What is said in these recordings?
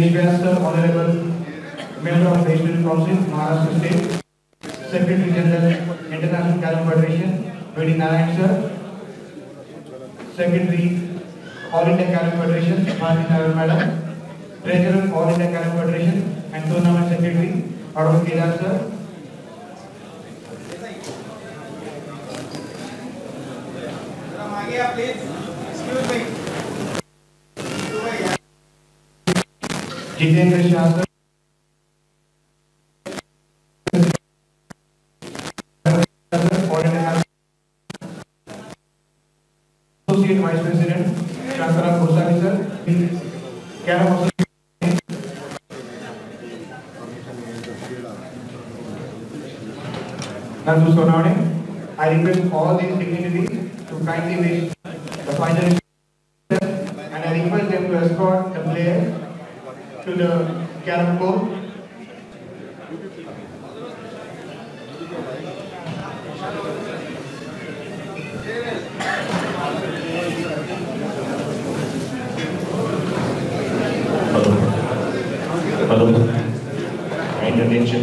Vishwarya Council, Honorable Member of the National Council, Maharashtra State, Secretary General, International Carrom Federation, Vedi Narayan Sir, Secretary, All India Carrom Federation, Madhya Madam, Treasurer, All India Carrom Federation, and Tournament Secretary, Adol Kedar Sir, Jitendra Shah Sir, Associate Vice President Shankara Goswami Sir, Carrom Nandu Sonavane. I request all these dignitaries to kindly wish the final and I request them to escort the player to the Carrom Court.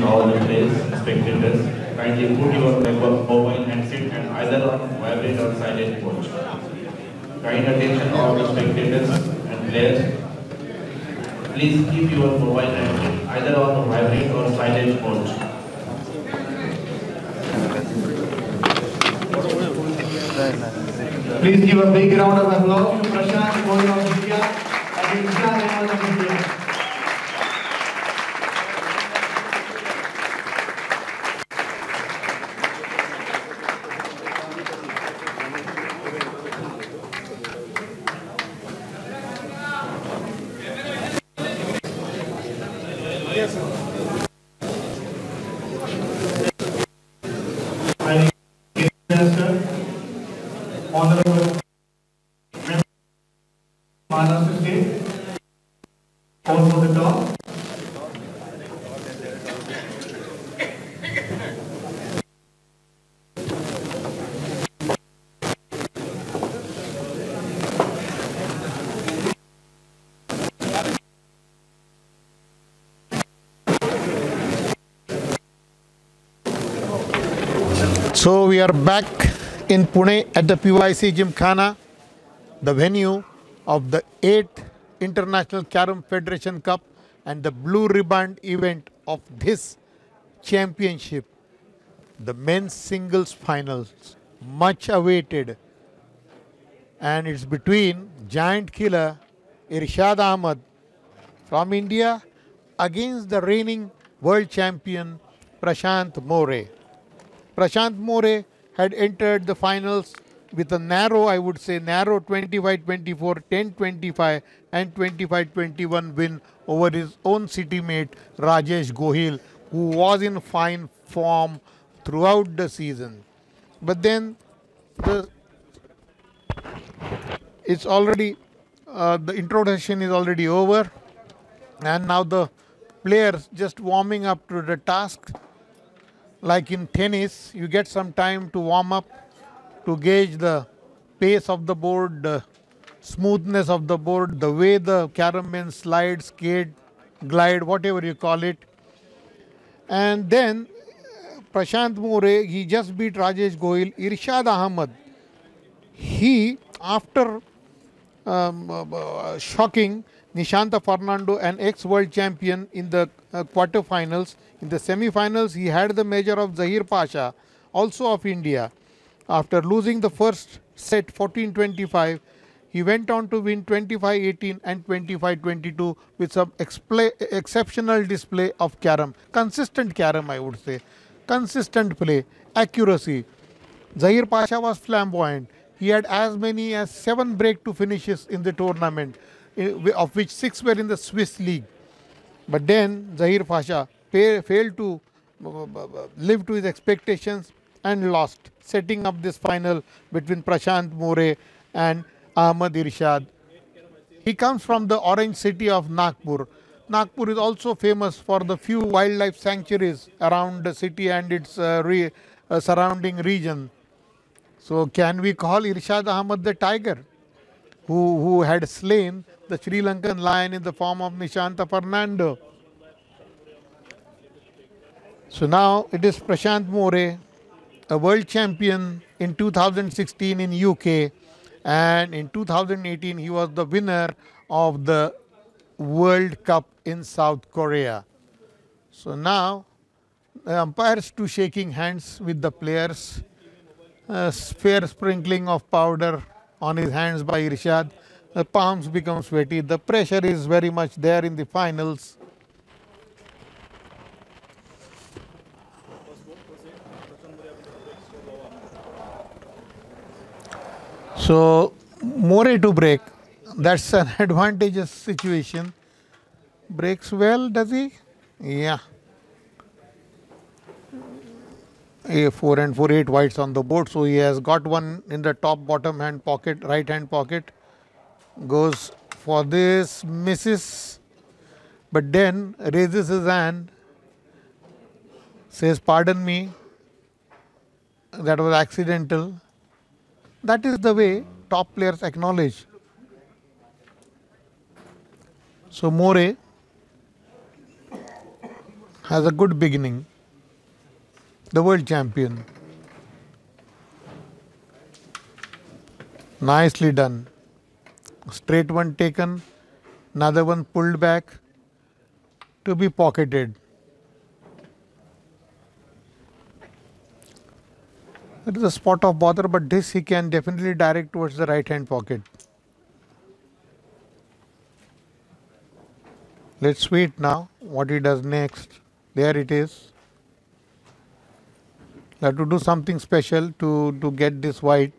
All the players, spectators, kindly put your mobile handset and either on vibrate or silent mode. Kind attention all the spectators and players. Please keep your mobile handset either on vibrate or silent mode. Please give a big round of applause to Prashant More of India and Irshad Ahmed of India. So we are back in Pune at the PYC Gymkhana, the venue of the 8th International Carrom Federation Cup and the Blue Ribbon event of this championship, the men's singles finals, much awaited, and it's between giant killer Irshad Ahmed from India against the reigning world champion Prashant More. Prashant More had entered the finals with a narrow, I would say, narrow 25-24, 10-25 and 25-21 win over his own city mate Rajesh Gohil, who was in fine form throughout the season. But then it's already, the introduction is already over, and now the players just warming up to the task. Like in tennis, you get some time to warm up, to gauge the pace of the board, the smoothness of the board, the way the carrom men slide, skate, glide, whatever you call it. And then Prashant More, he just beat Rajesh Gohil. Irshad Ahmed, he, after shocking Nishantha Fernando, an ex-world champion, in the quarterfinals. In the semi-finals, he had the measure of Zahir Pasha, also of India. After losing the first set 14-25, he went on to win 25-18 and 25-22 with some exceptional display of carrom. Consistent carrom, I would say. Consistent play, accuracy. Zahir Pasha was flamboyant. He had as many as 7 break-to finishes in the tournament, of which 6 were in the Swiss league. But then Zahir Pasha failed to live to his expectations and lost, setting up this final between Prashant More and Ahmed Irshad. He comes from the orange city of Nagpur. Nagpur is also famous for the few wildlife sanctuaries around the city and its surrounding region. So can we call Irshad Ahmed the tiger, who had slain the Sri Lankan lion in the form of Nishantha Fernando. So now it is Prashant More, a world champion in 2016 in UK, and in 2018 he was the winner of the World Cup in South Korea. So now the umpires too shaking hands with the players. A fair sprinkling of powder on his hands by Irshad. The palms become sweaty. The pressure is very much there in the finals. So More to break. That's an advantageous situation. Breaks well, does he? Yeah. A4 and 4/8 whites on the board, so he has got one in the top bottom hand pocket, right hand pocket. Goes for this, misses, but then raises his hand, says, "Pardon me, that was accidental." That is the way top players acknowledge. So More has a good beginning, the world champion. Nicely done. Straight one taken, another one pulled back to be pocketed. It is a spot of bother, but this he can definitely direct towards the right hand pocket. Let's wait now what he does next. There it is. You have to do something special to get this white.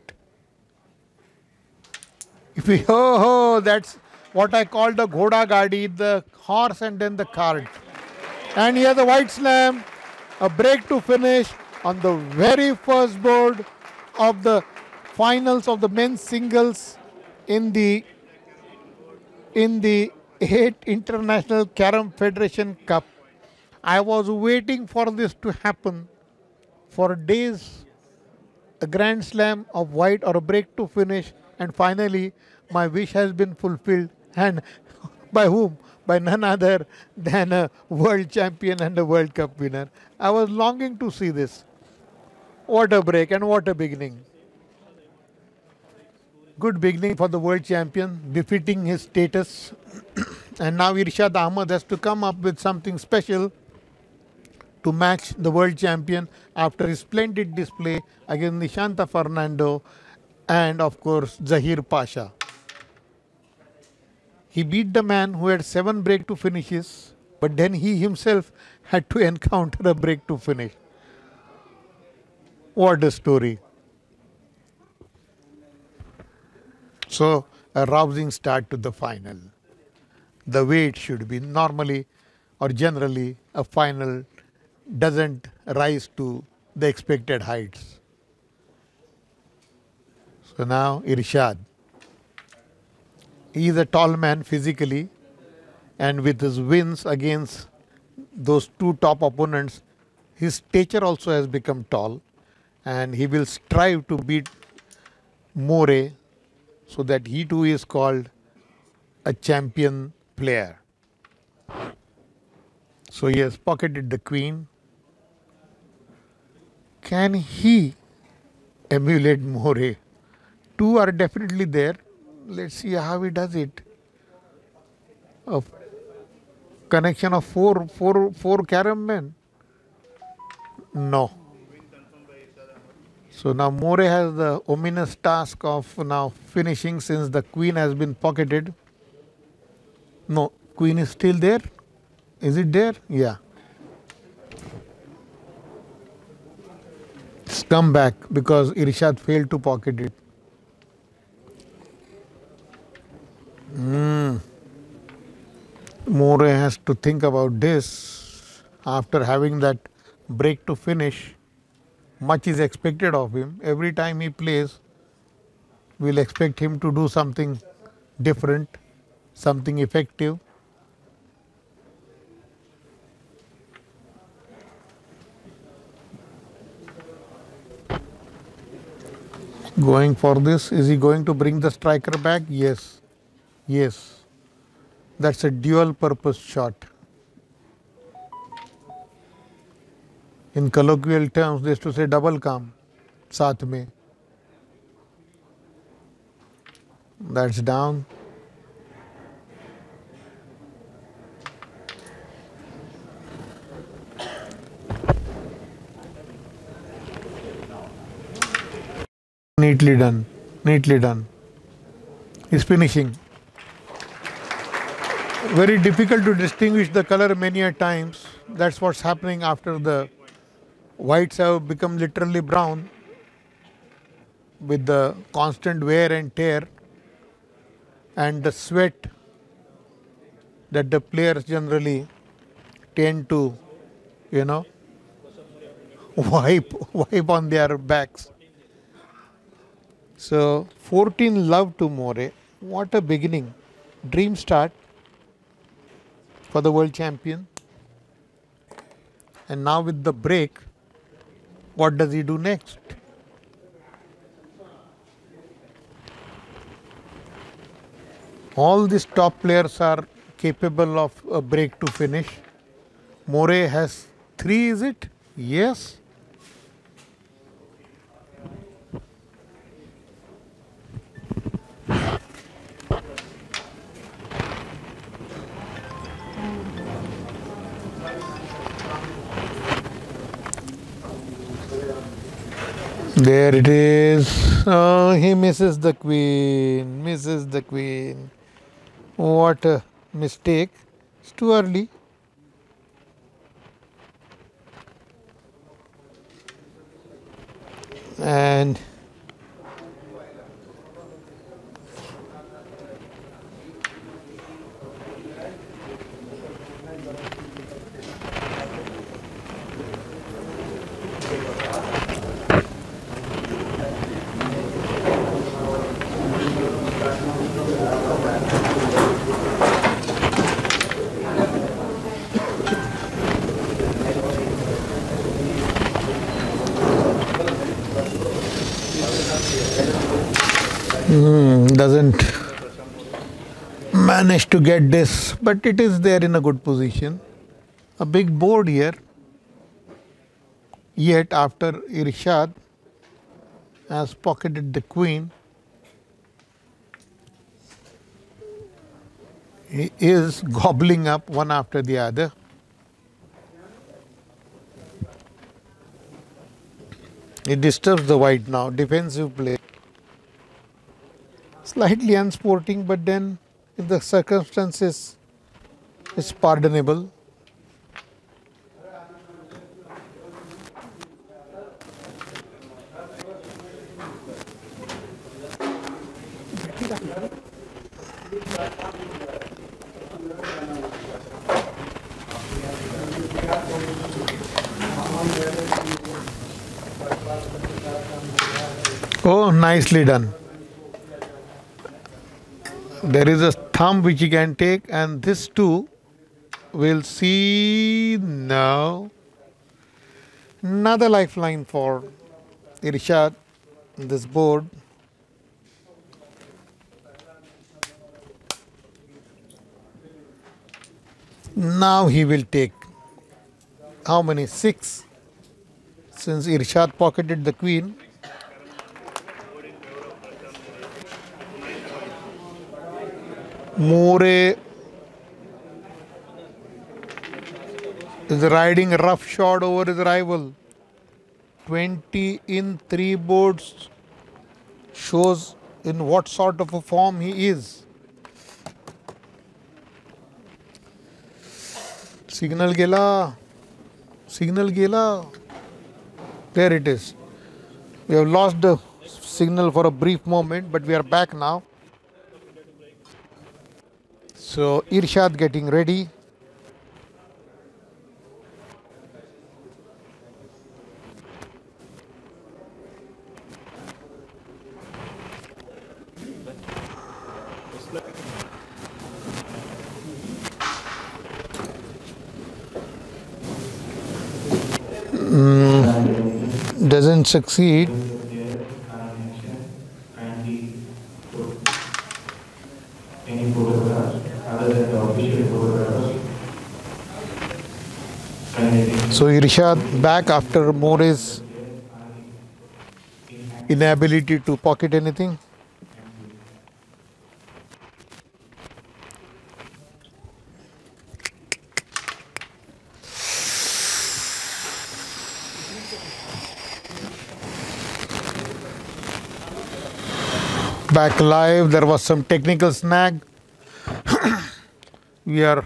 If we, oh, that's what I call the ghoda gadi, the horse and then the cart. And here the white slam, a break to finish on the very first board of the finals of the men's singles in the 8th International Carrom Federation Cup. I was waiting for this to happen for days, a grand slam of white or a break to finish, and finally my wish has been fulfilled. And by whom? By none other than a world champion and a World Cup winner. I was longing to see this. What a break and what a beginning. Good beginning for the world champion, befitting his status. And now Irshad Ahmed has to come up with something special to match the world champion after his splendid display against Nishantha Fernando and of course Zahir Pasha. He beat the man who had 7 break to finishes, but then he himself had to encounter a break to finish. What a story. So a rousing start to the final, the way it should be. Normally or generally a final doesn't rise to the expected heights. So now Irshad, he is a tall man physically, and with his wins against those two top opponents, his stature also has become tall, and he will strive to beat More so that he too is called a champion player. So he has pocketed the queen. Can he emulate More? 2 are definitely there. Let's see how he does it. A connection of four carrom men. No. So now More has the ominous task of now finishing, since the queen has been pocketed. No, queen is still there. Is it there? Yeah. It's come back because Irshad failed to pocket it. More has to think about this. After having that break to finish, much is expected of him. Every time he plays, we'll expect him to do something different, something effective. Going for this, is he going to bring the striker back? Yes, yes. That's a dual purpose shot. In colloquial terms, they used to say double kaam saath mein. That's down. Neatly done. Neatly done. He's finishing. Very difficult to distinguish the color many a times. That's what's happening after the whites have become literally brown with the constant wear and tear and the sweat that the players generally tend to, you know, wipe on their backs. So 14 love to More. What a beginning. Dream start for the world champion. And now with the break, what does he do next? All these top players are capable of a break to finish. More has 3, is it? Yes. There it is. Oh, he misses the queen. Misses the queen. What a mistake. It's too early. And doesn't manage to get this, but it is there in a good position. A big board here. Yet after Irshad has pocketed the queen, he is gobbling up one after the other. It disturbs the white now. Defensive play. Slightly unsporting, but then if the circumstances, it's pardonable. Oh, nicely done. There is a thumb which he can take, and this too will see now. Another lifeline for Irshad, this board. Now he will take how many? 6, since Irshad pocketed the queen. More is riding roughshod over his rival. 20 in 3 boards shows in what sort of a form he is. Signal gela. Signal gela. There it is. We have lost the signal for a brief moment, but we are back now. So Irshad getting ready. Doesn't succeed. So Irshad back after More's inability to pocket anything. Back live, there was some technical snag. We are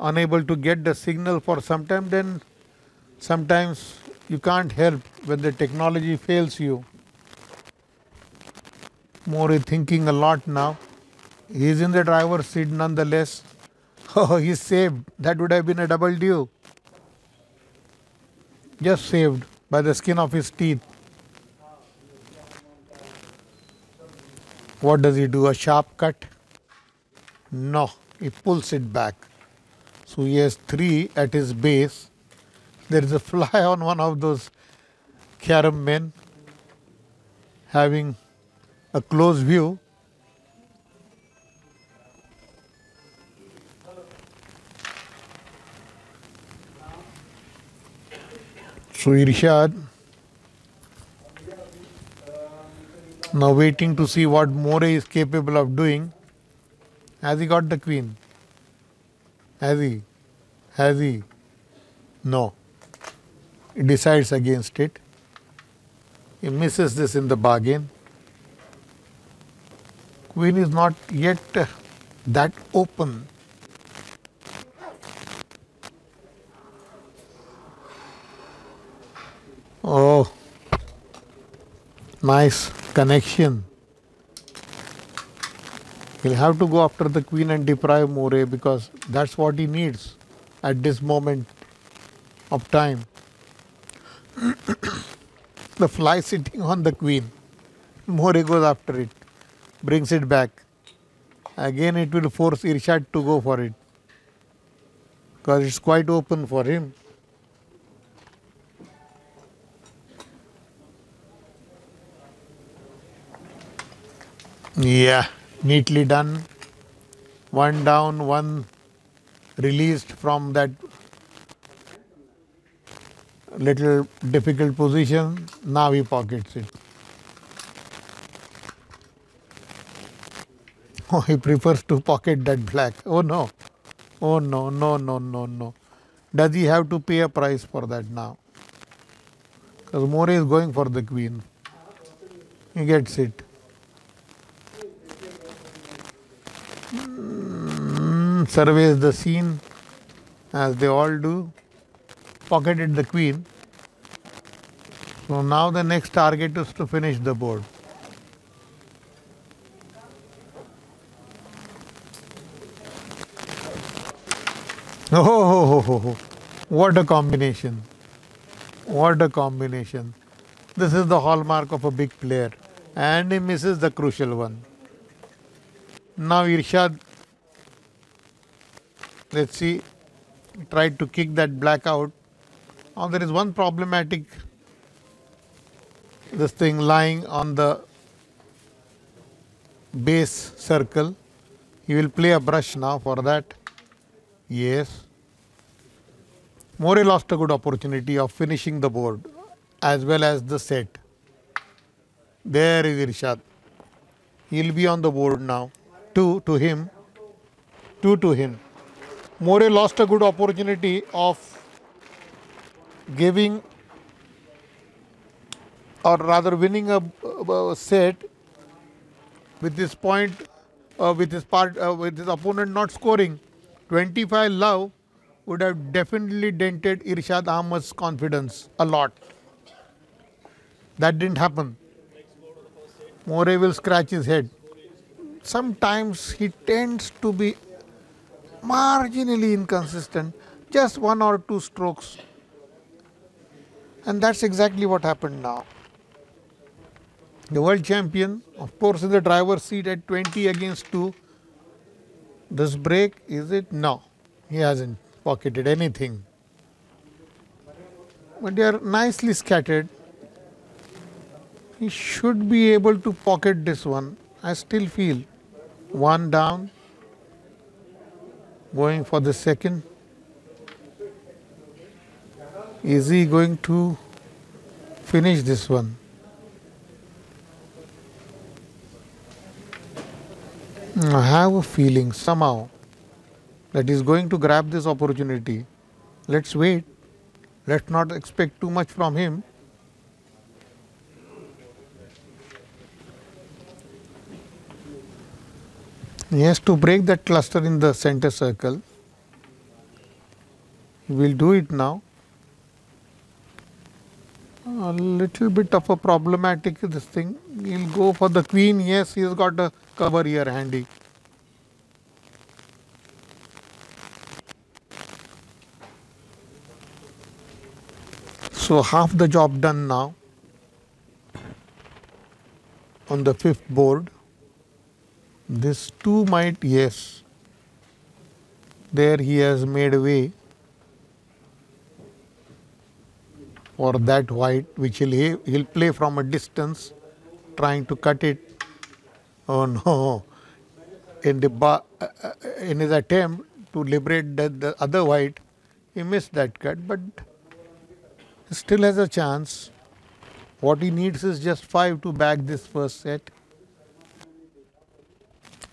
unable to get the signal for some time, then sometimes you can't help when the technology fails you. More is thinking a lot now. He is in the driver's seat nonetheless. Oh, he saved. That would have been a double due. Just saved by the skin of his teeth. What does he do? A sharp cut? No, he pulls it back. So he has three at his base. There is a fly on one of those carom men having a close view. So Irshad now waiting to see what More is capable of doing. Has he got the queen? Has he? No. He decides against it. He misses this in the bargain. Queen is not yet that open. Oh, nice connection. He'll have to go after the queen and deprive More because that's what he needs at this moment of time. The fly sitting on the queen. More goes after it, brings it back. Again it will force Irshad to go for it because it's quite open for him. Yeah, neatly done. One down, one released from that little difficult position. Now he pockets it. Oh, he prefers to pocket that black. Oh no. Oh no, no, no, no, no. Does he have to pay a price for that now? Because More is going for the queen. He gets it. Surveys the scene as they all do. Pocketed the queen. So now the next target is to finish the board. Oh, what a combination. What a combination. This is the hallmark of a big player. And he misses the crucial one. Now Irshad, let's see, tried to kick that black out. Now there is one problematic, this thing lying on the base circle. He will play a brush now for that. Yes. More lost a good opportunity of finishing the board as well as the set. There is Irshad. He will be on the board now. Two to him. More lost a good opportunity of giving or rather winning a set with this point, with his opponent not scoring. 25 love would have definitely dented Irshad Ahmed's confidence a lot. That didn't happen. More will scratch his head. Sometimes he tends to be marginally inconsistent, just one or two strokes. And that's exactly what happened now. The world champion, of course, in the driver's seat at 20 against 2. This break, is it? No, he hasn't pocketed anything. But they are nicely scattered. He should be able to pocket this one. I still feel one down, going for the second. Is he going to finish this one? I have a feeling somehow that he's going to grab this opportunity. Let's wait. Let's not expect too much from him. He has to break that cluster in the center circle. He will do it now. A little bit of a problematic this thing. He'll go for the queen. Yes, he's got a cover here handy. So half the job done now on the fifth board. This two might, yes, there he has made way for that white, which he'll play from a distance, trying to cut it. Oh no, in his attempt to liberate the other white, he missed that cut, but still has a chance. What he needs is just 5 to bag this first set.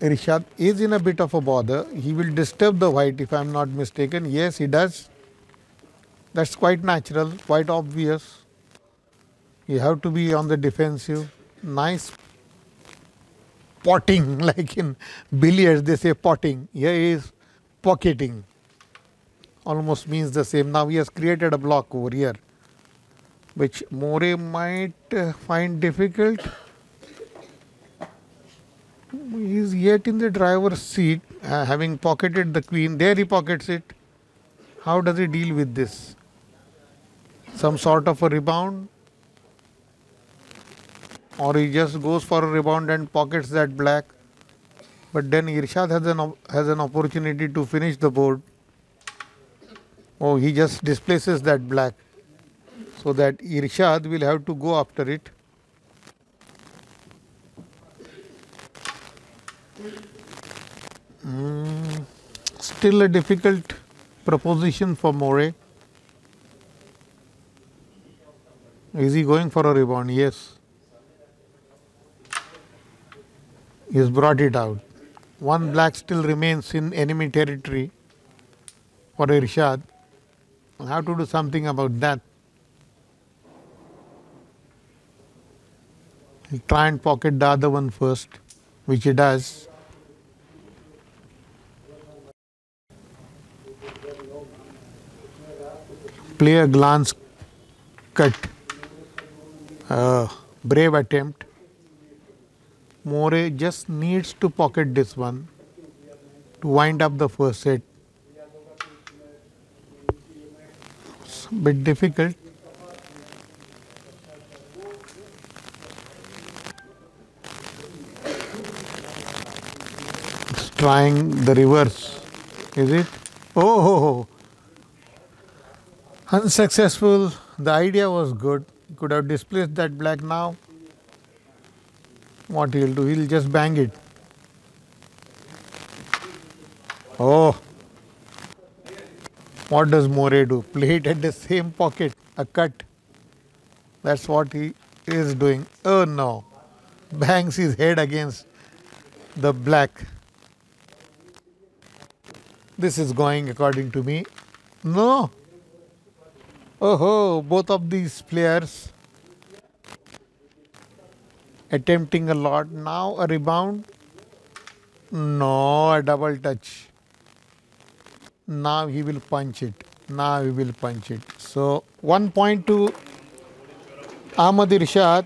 Irshad is in a bit of a bother. He will disturb the white if I am not mistaken. Yes, he does. That's quite natural, quite obvious. You have to be on the defensive. Nice potting, like in billiards they say potting. Here is pocketing. Almost means the same. Now he has created a block over here, which More might find difficult. He is yet in the driver's seat, having pocketed the queen. There he pockets it. How does he deal with this? Some sort of a rebound? Or he just goes for a rebound and pockets that black. But then Irshad has an opportunity to finish the board. Oh, he just displaces that black, so that Irshad will have to go after it. Still a difficult proposition for More. Is he going for a rebound? Yes. He has brought it out. One black still remains in enemy territory for Irshad. I have to do something about that. He'll try and pocket the other one first, which he does. Play a glance cut, brave attempt. More just needs to pocket this one to wind up the first set. It's a bit difficult. It's trying the reverse, is it? Oh! Unsuccessful. The idea was good. He could have displaced that black now. What he'll do? He'll just bang it. Oh! What does More do? Play it at the same pocket. A cut. That's what he is doing. Oh no! Bangs his head against the black. This is going according to me. No! Oh, both of these players attempting a lot. Now a rebound. No, a double touch. Now he will punch it. Now he will punch it. So 1 point to Ahmed Irshad.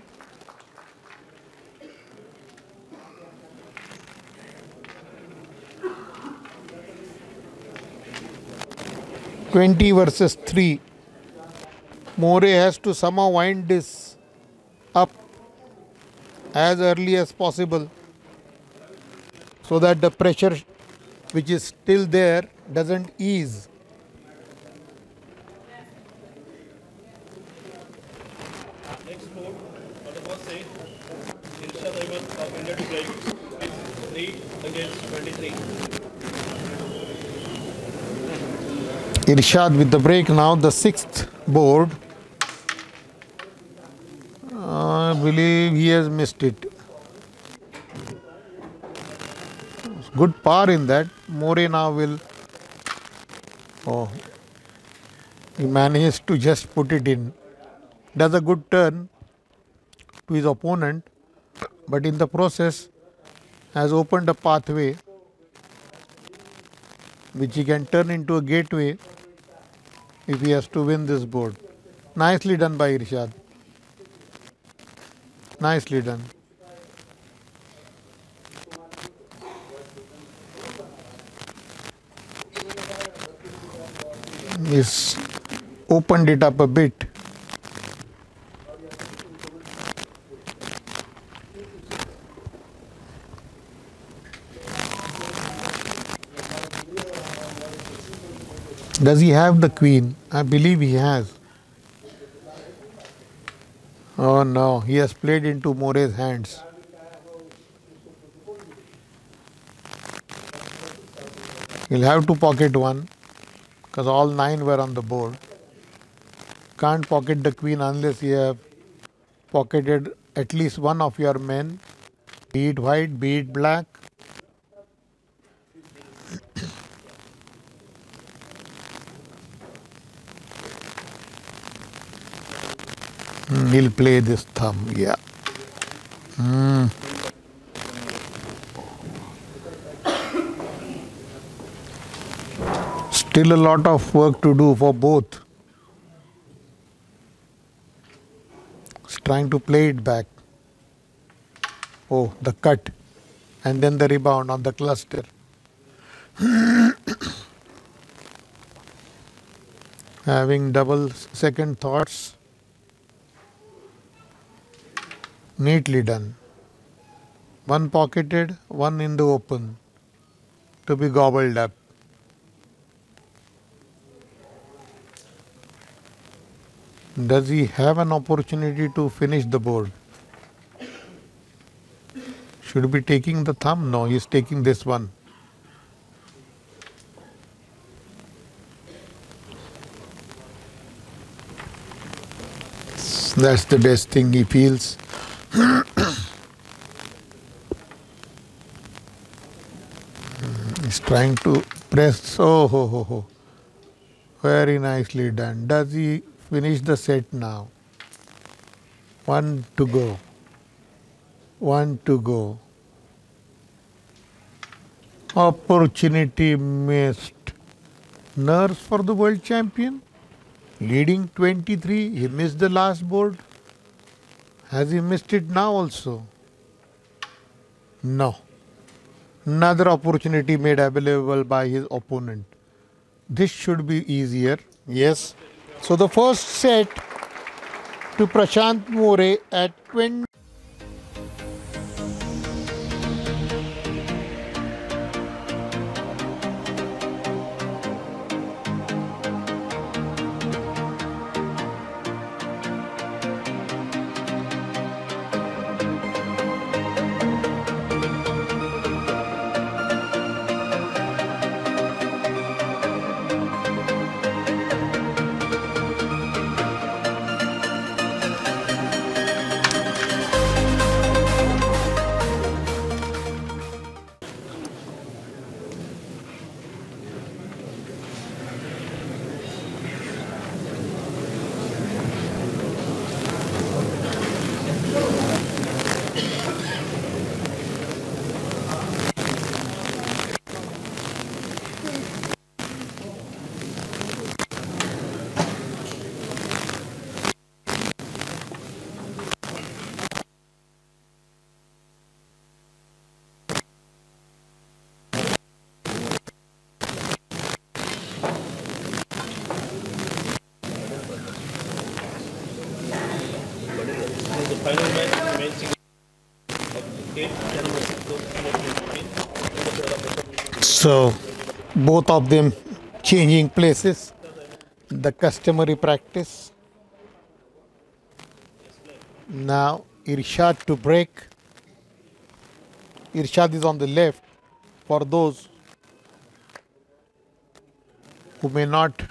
(20 versus 3). More has to somehow wind this up as early as possible so that the pressure which is still there doesn't ease. Next board, for the first set, Irshad Ahmed of India to play with 3 against 23. Irshad with the break now, the sixth. board. I believe he has missed it. Good par in that. More now will. Oh, he managed to just put it in. Does a good turn to his opponent, but in the process has opened a pathway which he can turn into a gateway if he has to win this board. Nicely done by Irshad. Nicely done. He's opened it up a bit. Does he have the queen? I believe he has. Oh no, he has played into More's hands. He'll have to pocket one because all nine were on the board. Can't pocket the queen unless you have pocketed at least one of your men, be it white, be it black. He'll play this thumb, yeah. Still a lot of work to do for both. He's trying to play it back. Oh, the cut. And then the rebound on the cluster. Having double second thoughts. Neatly done. One pocketed, one in the open to be gobbled up. Does he have an opportunity to finish the board? Should he be taking the thumb? No, he's taking this one. That's the best thing he feels. He's trying to press. Oh, ho, ho, ho. Very nicely done. Does he finish the set now? One to go. One to go. Opportunity missed. Nerves for the world champion. Leading 23. He missed the last board. Has he missed it now also? No. Another opportunity made available by his opponent. This should be easier. Yes. So the first set to Prashant More at 20. So, both of them changing places, the customary practice. Now, Irshad to break. Irshad is on the left for those who may not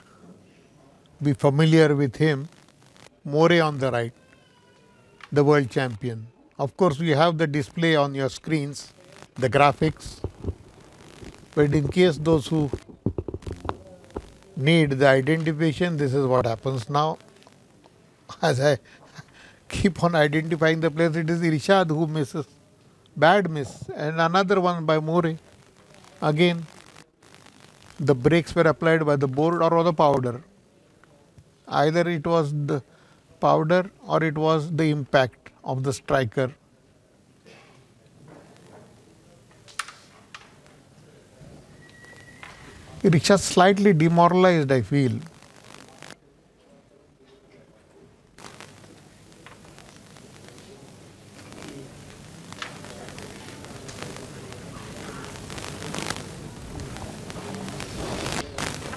be familiar with him, More on the right, the world champion. Of course, we have the display on your screens, the graphics, but in case those who need the identification, this is what happens now. As I keep on identifying the players, it is Irshad who misses, bad miss, and another one by More. Again, the brakes were applied by the board or the powder. Either it was the powder or it was the impact of the striker. Irshad slightly demoralized, I feel.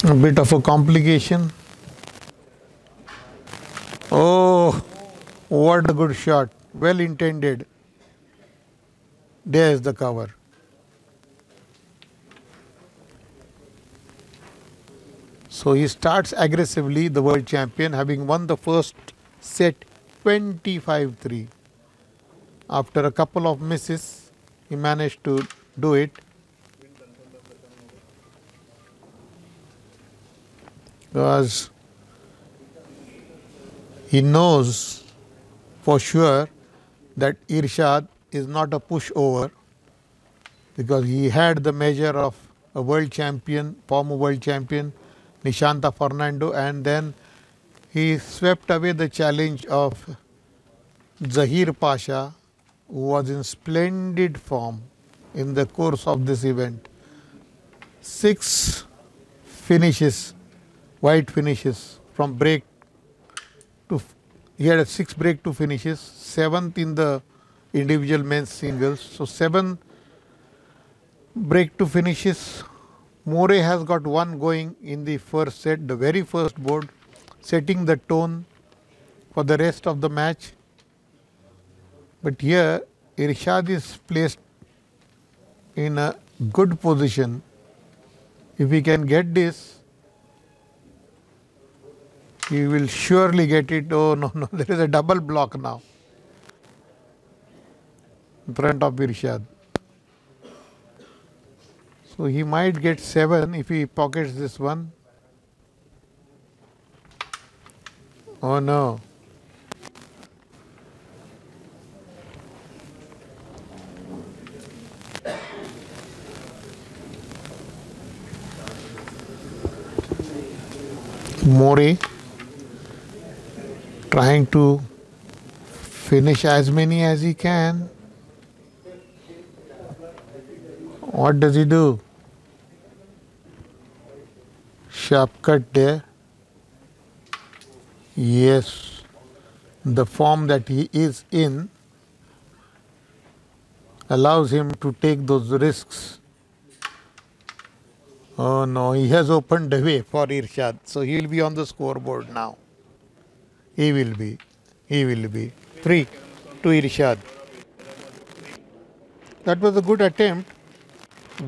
A bit of a complication. Oh, what a good shot. Well intended. There is the cover. So he starts aggressively, the world champion, having won the first set 25-3. After a couple of misses, he managed to do it. Because he knows for sure that Irshad is not a pushover, because he had the measure of a world champion, former world champion Nishantha Fernando, and then he swept away the challenge of Zahir Pasha, who was in splendid form in the course of this event. 6 finishes, white finishes from break to, he had 6 break to finishes, 7th in the individual men's singles. So 7 break to finishes. More has got one going in the first set, the very first board, setting the tone for the rest of the match. But here Irshad is placed in a good position. If he can get this, he will surely get it. Oh no, there is a double block now in front of Irshad. So he might get 7 if he pockets this one. Oh no. More trying to finish as many as he can. What does he do? Sharp cut there. Yes, the form that he is in allows him to take those risks. Oh no, he has opened the way for Irshad. So he will be on the scoreboard now. He will be 3 to Irshad. That was a good attempt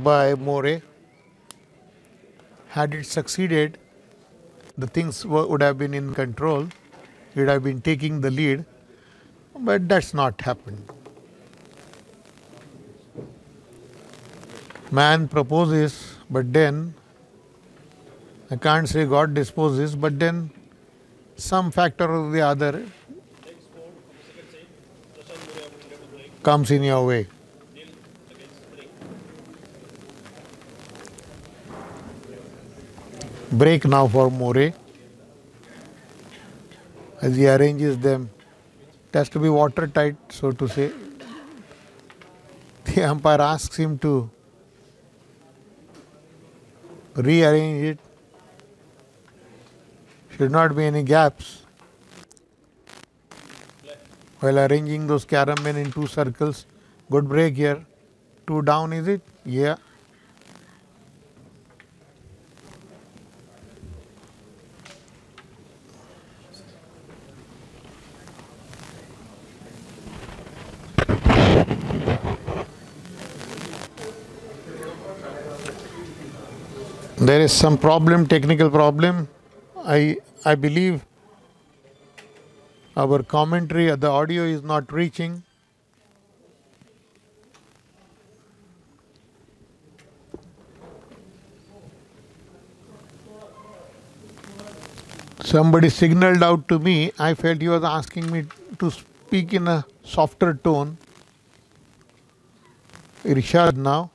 by More. Had it succeeded, the things would have been in control. He would have been taking the lead, but that's not happened. Man proposes, but then, I can't say God disposes, but then some factor or the other comes in your way. Break now for More as he arranges them. It has to be watertight, so to say. The umpire asks him to rearrange it. Should not be any gaps. While arranging those carom men in 2 circles. Good break here. 2 down, is it? Yeah. There is some problem, technical problem. I I believe our commentary, the audio is not reaching. Somebody signaled out to me. I felt he was asking me to speak in a softer tone. Irshad now.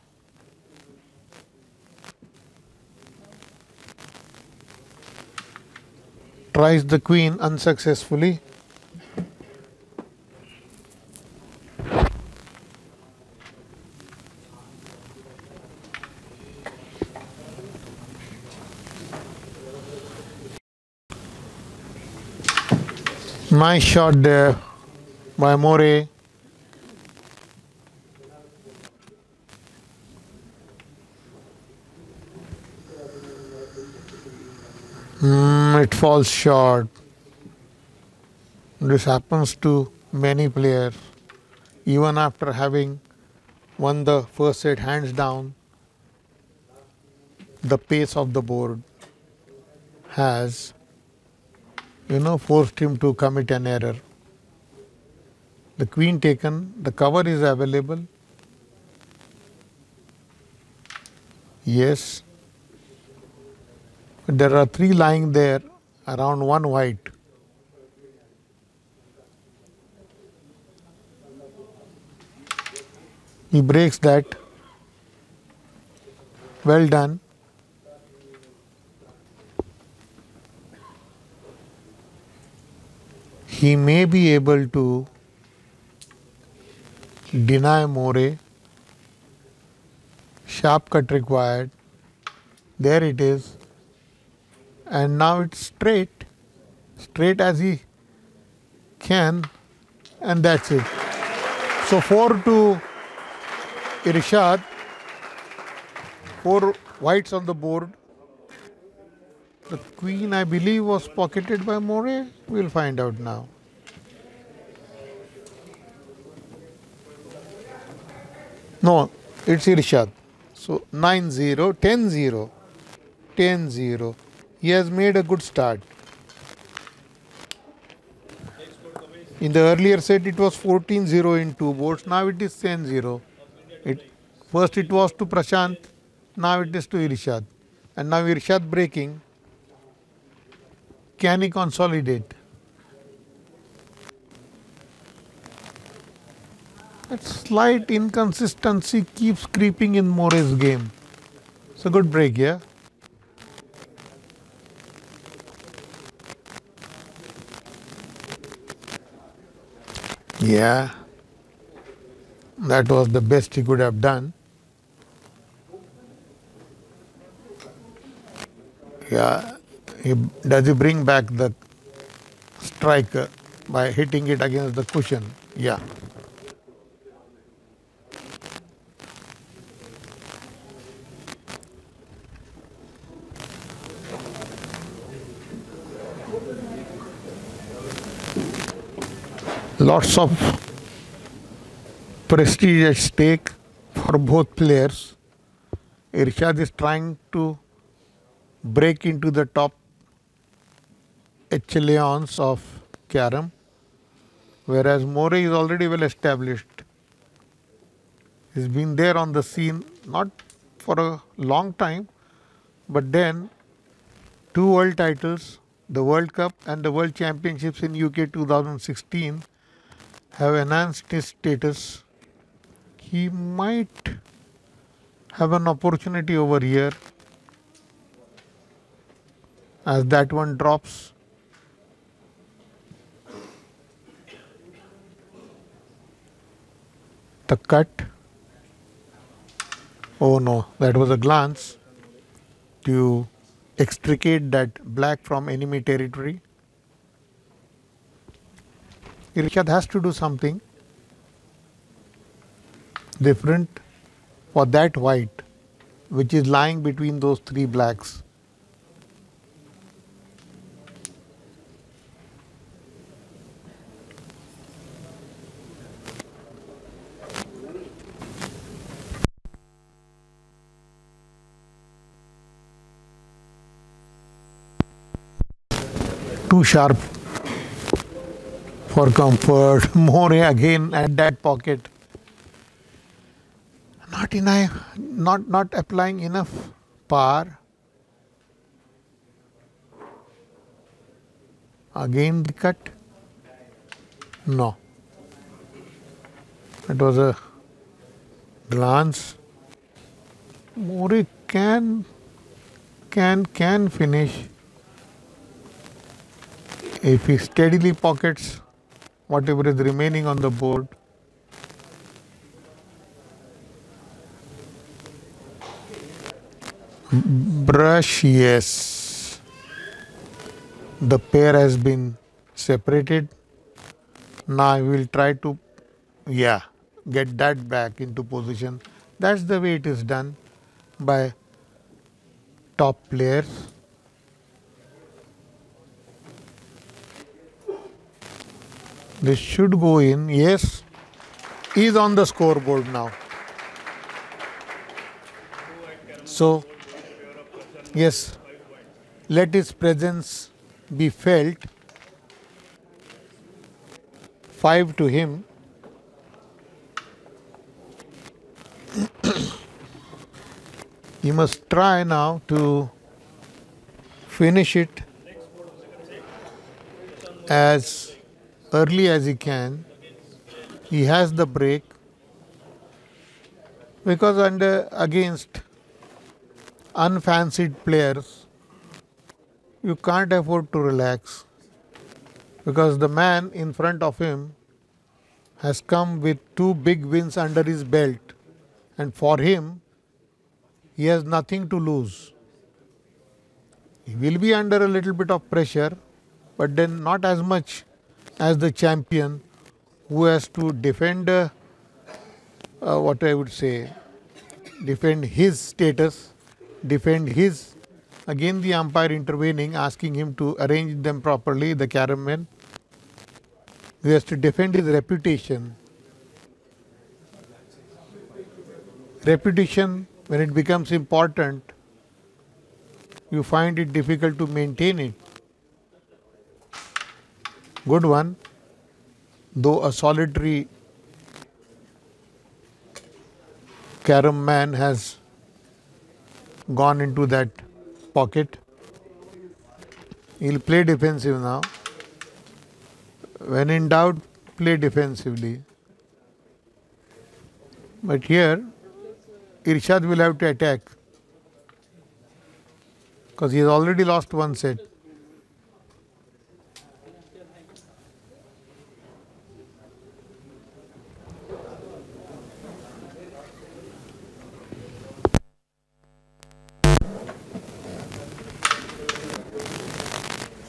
Tries the queen unsuccessfully. Nice shot there by More. It falls short. This happens to many players. Even after having won the first set hands down, the pace of the board has, you know, forced him to commit an error. The queen taken, the cover is available. Yes. There are three lying there around one white. He breaks that. Well done. He may be able to deny More. Sharp cut required. There it is. And now it's straight as he can, and that's it. So 4-2 Irshad, 4 whites on the board. The queen, I believe, was pocketed by More. We'll find out now. No, it's Irshad. So 9-0, 10-0, 10-0. He has made a good start. In the earlier set it was 14-0 in two boards, now it is 10-0. First it was to Prashant, now it is to Irshad. And now Irshad breaking. Can he consolidate? That slight inconsistency keeps creeping in More's game. It's a good break, yeah? Yeah, that was the best he could have done. Yeah, does he bring back the striker by hitting it against the cushion? Yeah. Lots of prestige at stake for both players. Irshad is trying to break into the top echelons of Carrom, whereas More is already well established. He's been there on the scene, not for a long time, but then 2 world titles, the World Cup and the World Championships in UK 2016. Have enhanced his status. He might have an opportunity over here as that one drops. The cut. Oh no, that was a glance to extricate that black from enemy territory. Irshad has to do something different for that white which is lying between those three blacks. too sharp for comfort. More again at that pocket. Not applying enough power. Again the cut. No. It was a glance. More can finish if he steadily pockets whatever is remaining on the board. Brush, yes. The pair has been separated. Now I will try to, yeah, get that back into position. That's the way it is done by top players. This should go in. Yes, he is on the scoreboard now. So, yes, let his presence be felt. 5 to him. He must try now to finish it as early as he can. He has the break because against unfancied players you can't afford to relax, because the man in front of him has come with 2 big wins under his belt, and for him he has nothing to lose. He will be under a little bit of pressure, but then not as much as the champion who has to defend defend his status, defend his, again the umpire intervening, asking him to arrange them properly, the carrom man. He has to defend his reputation. Reputation, when it becomes important, you find it difficult to maintain it. Good one, though a solitary carrom man has gone into that pocket. He'll play defensive now. When in doubt, play defensively. But here, Irshad will have to attack because he has already lost 1 set.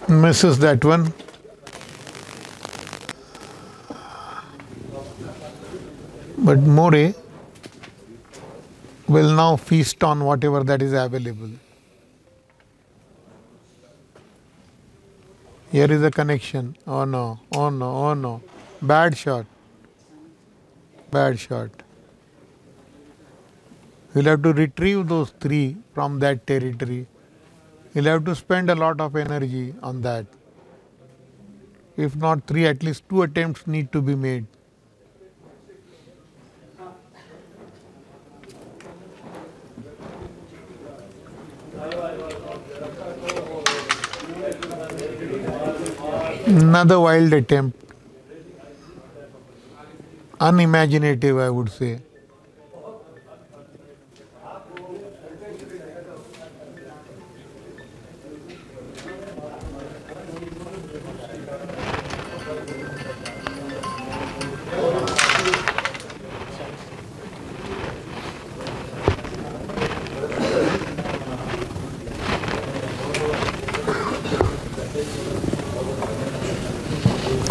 Misses that one. But More will now feast on whatever that is available. Here is a connection. Oh no, oh no, oh no. Bad shot. Bad shot. He'll have to retrieve those 3 from that territory. He'll have to spend a lot of energy on that. If not 3, at least 2 attempts need to be made. Another wild attempt. Unimaginative, I would say.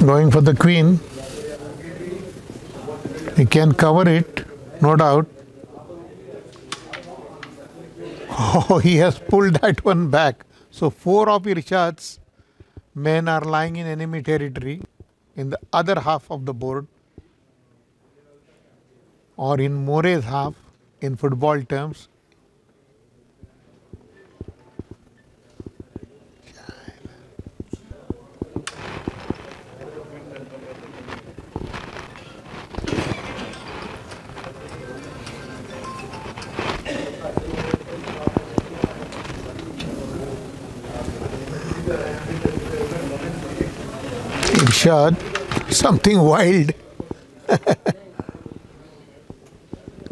Going for the queen, he can cover it, no doubt. Oh, he has pulled that one back. So 4 of Irshad's men are lying in enemy territory in the other half of the board, or in More's half in football terms. Irshad, something wild.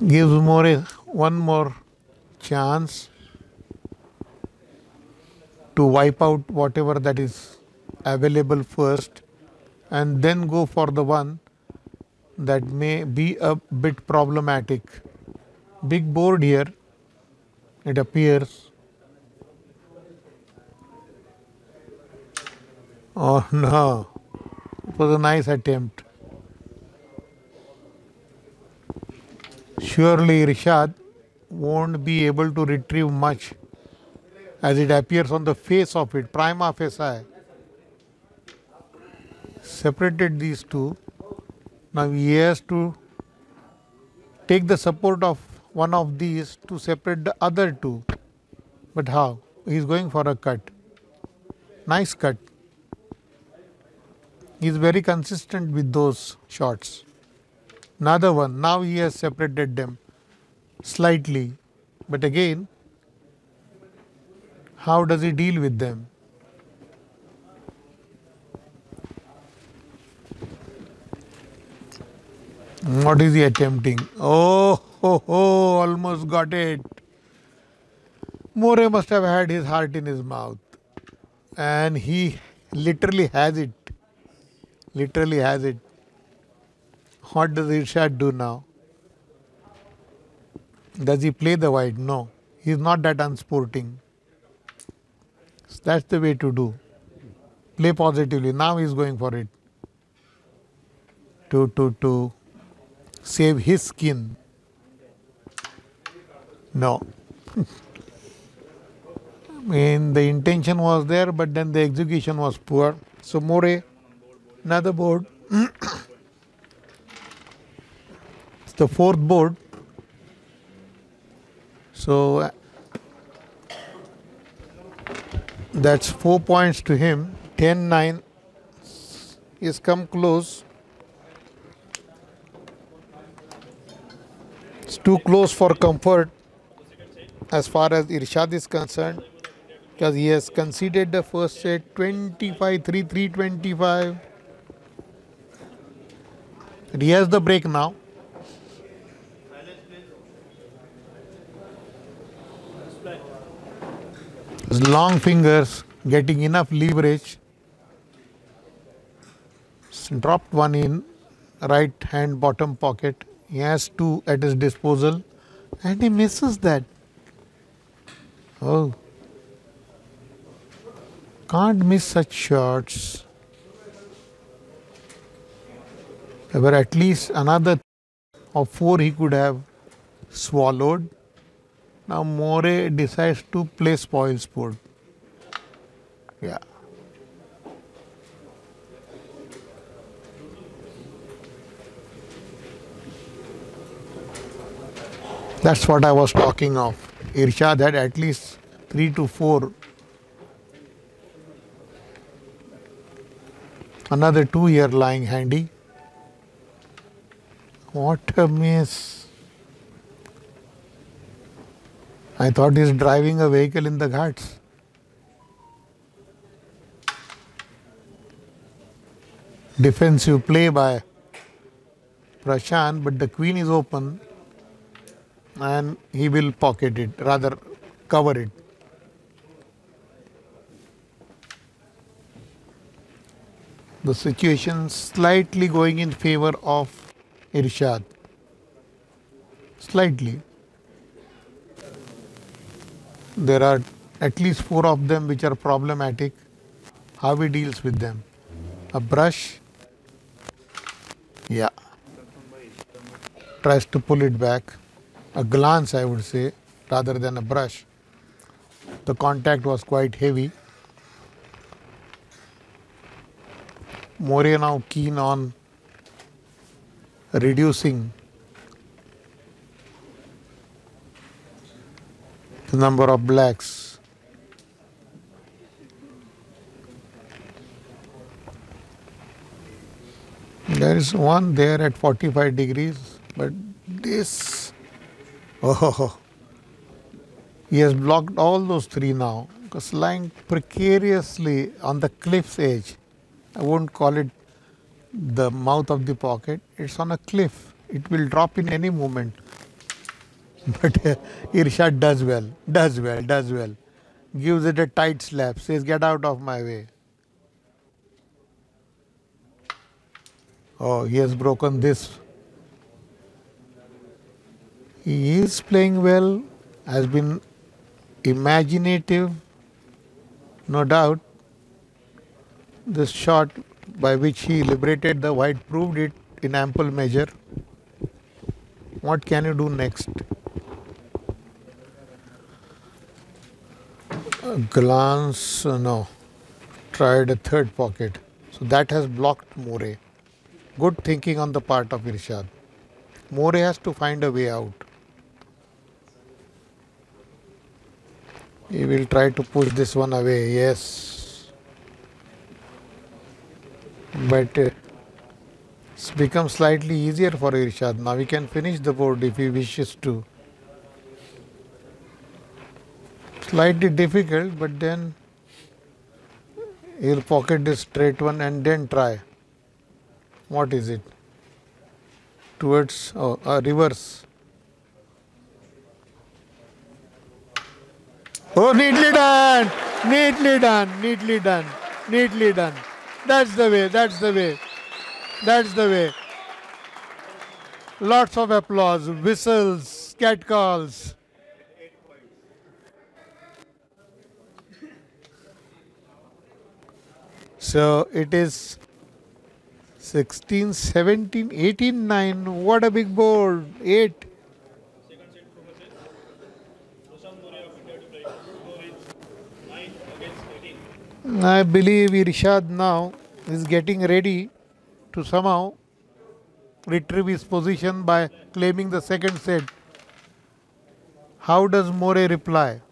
Gives More one more chance to wipe out whatever that is available first and then go for the one that may be a bit problematic. Big board here, it appears. Oh no, it was a nice attempt. Surely Irshad won't be able to retrieve much as it appears on the face of it, prima facie. Separated these two. Now he has to take the support of one of these to separate the other two. But how? He is going for a cut. Nice cut. He is very consistent with those shots. Another one. Now he has separated them slightly. But again, how does he deal with them? What is he attempting? Oh, ho, ho, almost got it. More must have had his heart in his mouth. And he literally has it. Literally has it. What does Irshad do now? Does he play the white? No. He is not that unsporting. So that's the way to do. Play positively. Now he is going for it. To save his skin. No. I mean, the intention was there, but then the execution was poor. So More, another board. It's the fourth board. So that's 4 points to him. 10-9 is come close. It's too close for comfort as far as Irshad is concerned, because he has conceded the first set 25-3, 3-25. And he has the break now. His long fingers getting enough leverage. Just dropped one in right hand bottom pocket. He has two at his disposal and he misses that. Oh, can't miss such shots. There were at least another or four he could have swallowed. Now More decides to play spoil sport. Yeah. That's what I was talking of. Irshad had at least 3 to 4. Another 2 here lying handy. What a miss. I thought he's driving a vehicle in the ghats. Defensive play by Prashant, but the queen is open. And he will pocket it, rather cover it. The situation slightly going in favor of Irshad. Slightly. There are at least 4 of them which are problematic. How he deals with them? A brush. Yeah. Tries to pull it back. A glance, I would say, rather than a brush. The contact was quite heavy. More now keen on reducing the number of blacks. There is one there at 45 degrees, but this. Oh, he has blocked all those 3 now, because lying precariously on the cliff's edge. I won't call it the mouth of the pocket, it's on a cliff. It will drop in any moment. But Irshad does well. Gives it a tight slap, says, get out of my way. Oh, he has broken this. He is playing well, has been imaginative, no doubt. This shot by which he liberated the white proved it in ample measure. What can you do next? A glance, no. Tried a third pocket. So that has blocked More. Good thinking on the part of Irshad. More has to find a way out. He will try to push this one away, yes. But it's become slightly easier for Irshad. Now he can finish the board if he wishes to. Slightly difficult, but then he'll pocket this straight one and then try. What is it? Towards reverse. Oh, neatly done! Neatly done! Neatly done! Neatly done! That's the way, that's the way, that's the way. Lots of applause, whistles, catcalls. 8 points. So it is 16, 17, 18, 9. What a big board, 8. I believe Irshad now is getting ready to somehow retrieve his position by claiming the second set. How does More reply?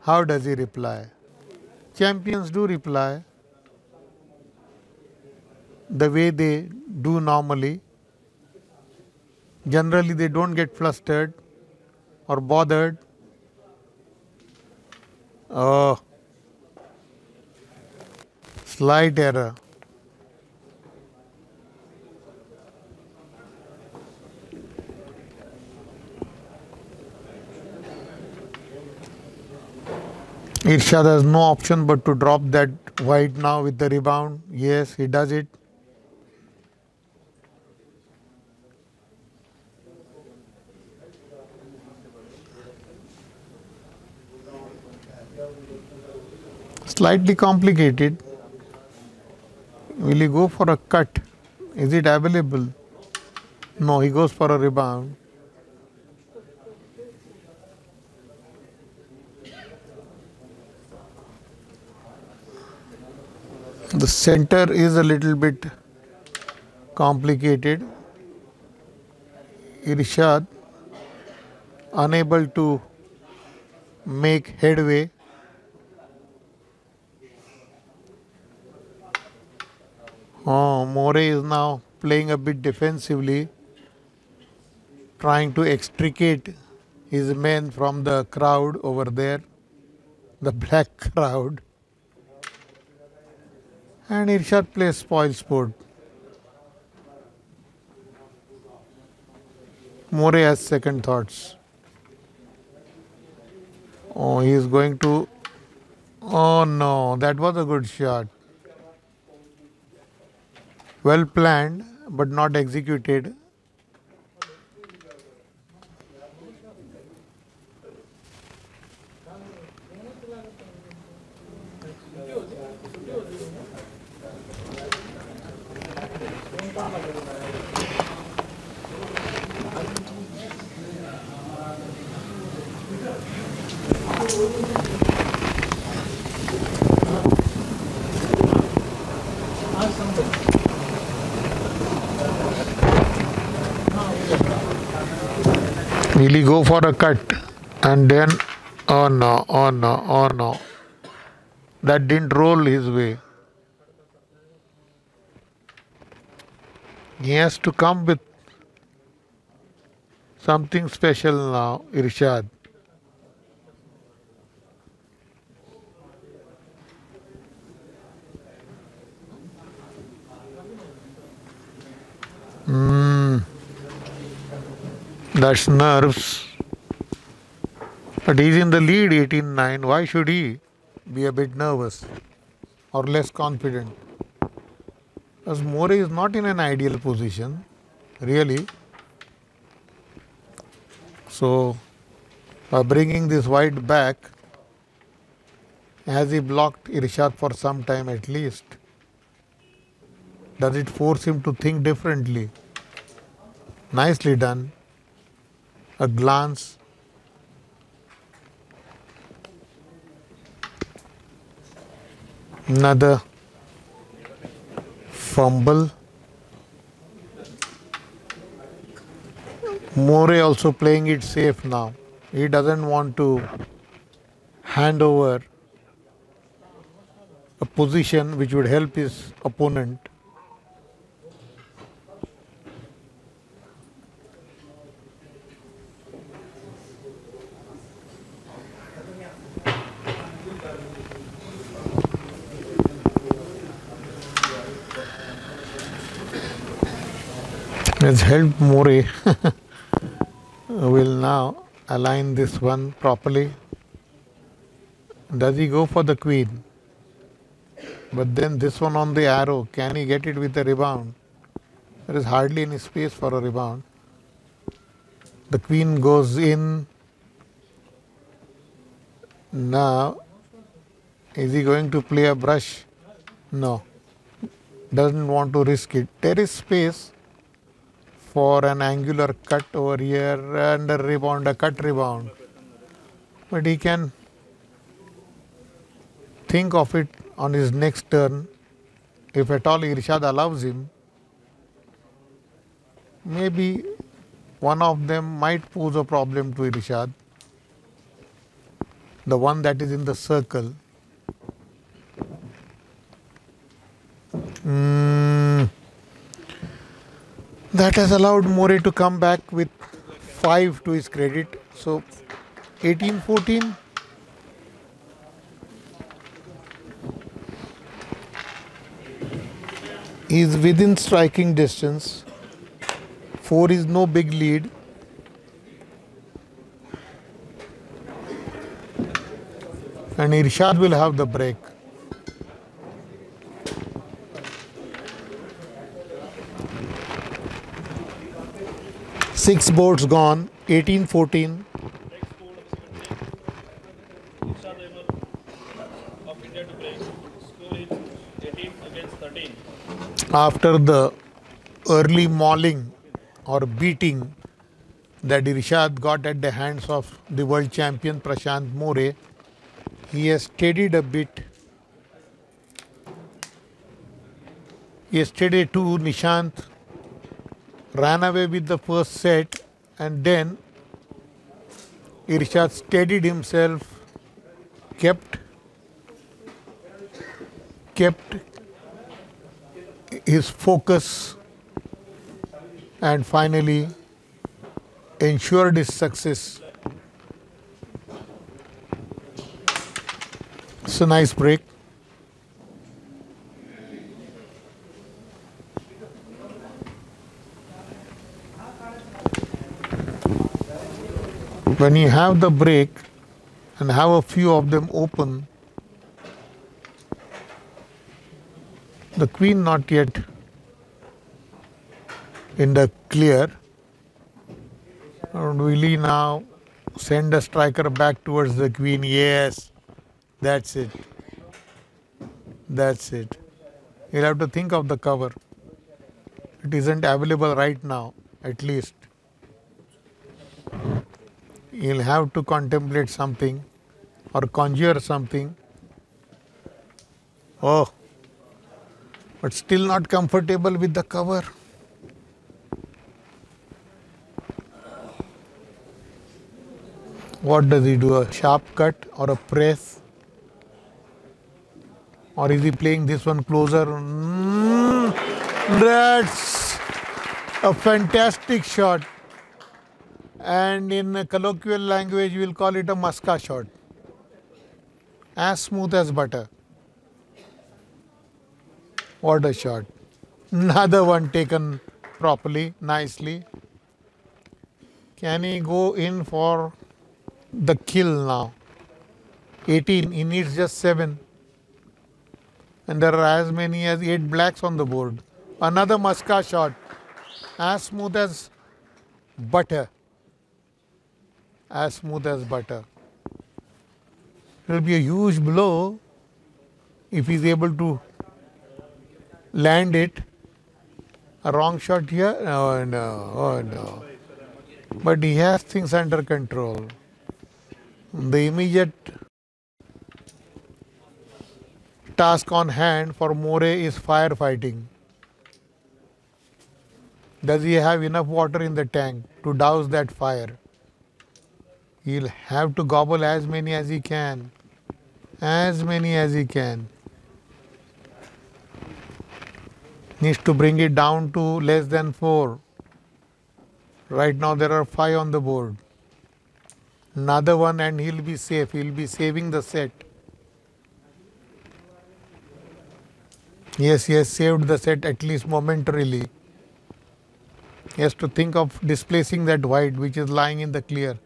How does he reply? Champions do reply the way they do normally. Generally, they don't get flustered or bothered. Oh. Slight error. Irshad has no option but to drop that white now with the rebound. Yes, he does it. Slightly complicated. Will he go for a cut? Is it available? No, he goes for a rebound. The center is a little bit complicated. Irshad unable to make headway. Oh, More is now playing a bit defensively, trying to extricate his men from the crowd over there, the black crowd. And Irshad plays spoilsport. More has second thoughts. Oh, he is going to... Oh no, that was a good shot. Well planned, but not executed. Will he go for a cut and then, oh no, oh no, oh no. That didn't roll his way. He has to come with something special now, Irshad. That's nerves. But he's in the lead 18-9. Why should he be a bit nervous or less confident? Because More is not in an ideal position, really. So, by bringing this white back, as he blocked Irshad for some time at least, does it force him to think differently? Nicely done. A glance. Another fumble. More also playing it safe now. He doesn't want to hand over a position which would help his opponent. Let's help More. Will now align this one properly. Does he go for the queen? But then this one on the arrow, can he get it with the rebound? There is hardly any space for a rebound. The queen goes in. Now, is he going to play a brush? No. Doesn't want to risk it. There is space for an angular cut over here and a rebound, a cut rebound. But he can think of it on his next turn, if at all Irshad allows him. Maybe one of them might pose a problem to Irshad, the one that is in the circle. That has allowed More to come back with 5 to his credit. So, 18-14. He is within striking distance. 4 is no big lead. And Irshad will have the break. Six boards gone, 18-14. After the early mauling or beating that Irshad got at the hands of the world champion Prashant More, he has steadied a bit. Yesterday too, Nishant ran away with the first set, and then Irshad steadied himself, kept his focus, and finally ensured his success. It's a nice break. When you have the break and have a few of them open, the queen not yet in the clear, and will he now send a striker back towards the queen? Yes, that's it. That's it. He'll have to think of the cover. It isn't available right now, at least. He'll have to contemplate something or conjure something. Oh, but still not comfortable with the cover. What does he do? A sharp cut or a press? Or is he playing this one closer? That's a fantastic shot. And in colloquial language, we'll call it a muska shot. As smooth as butter. What a shot. Another one taken properly, nicely. Can he go in for the kill now? 18, he needs just 7. And there are as many as 8 blacks on the board. Another muska shot, as smooth as butter. As smooth as butter. It will be a huge blow if he is able to land it. A wrong shot here? Oh no, oh no. But he has things under control. The immediate task on hand for More is firefighting. Does he have enough water in the tank to douse that fire? He'll have to gobble as many as he can. As many as he can. Needs to bring it down to less than 4. Right now there are 5 on the board. Another one and he'll be safe. He'll be saving the set. Yes, he has saved the set at least momentarily. He has to think of displacing that white which is lying in the clear.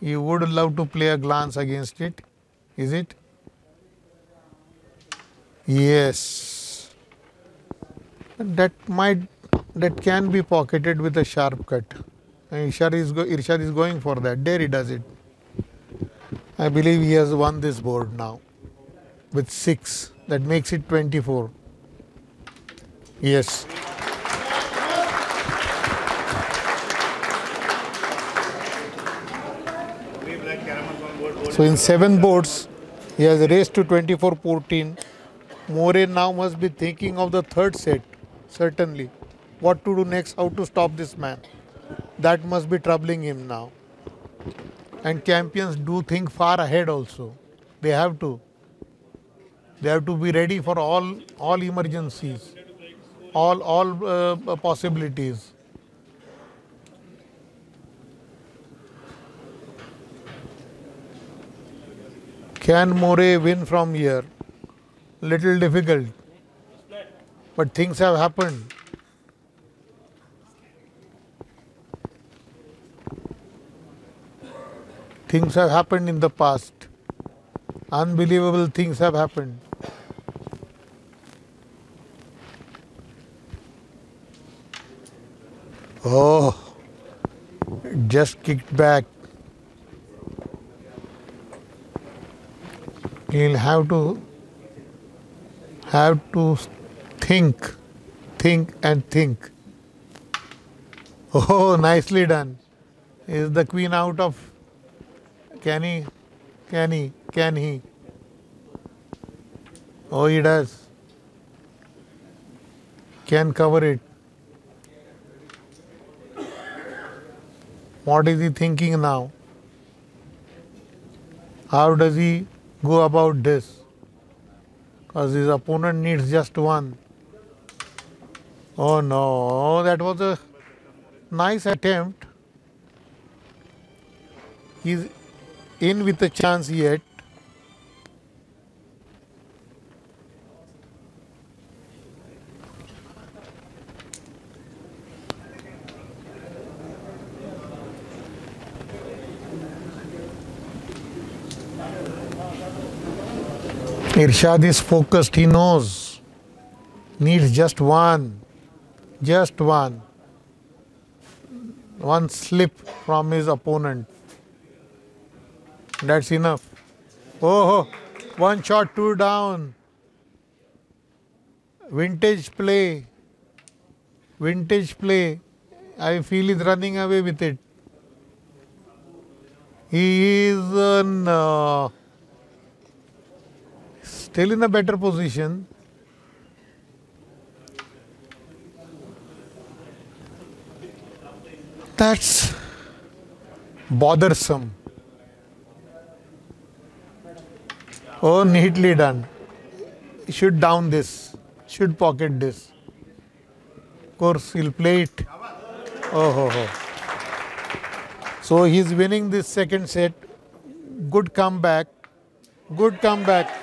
He would love to play a glance against it, is it? Yes. That can be pocketed with a sharp cut. Irshad is going for that. There he does it. I believe he has won this board now with 6. That makes it 24. Yes. So in 7 boards, he has raised to 24-14. More now must be thinking of the 3rd set, certainly. What to do next, how to stop this man. That must be troubling him now. And champions do think far ahead also. They have to. They have to be ready for all emergencies, all possibilities. Can More win from here? Little difficult. But things have happened. Things have happened in the past. Unbelievable things have happened. Oh, just kicked back. He'll have to think and think. Oh, nicely done. Is the queen out of? Can he? Oh, he does. Can cover it. What is he thinking now? How does he go about this? Because his opponent needs just 1. Oh no, that was a nice attempt. He's in with a chance yet. Irshad is focused, he knows, needs just 1 slip from his opponent, that's enough. Oh, 1 shot, 2 down, vintage play, I feel he's running away with it. He is still in a better position. That's bothersome. Oh, neatly done. Should down this. Should pocket this. Of course, he'll play it. Oh. So he's winning this 2nd set. Good comeback. Good comeback.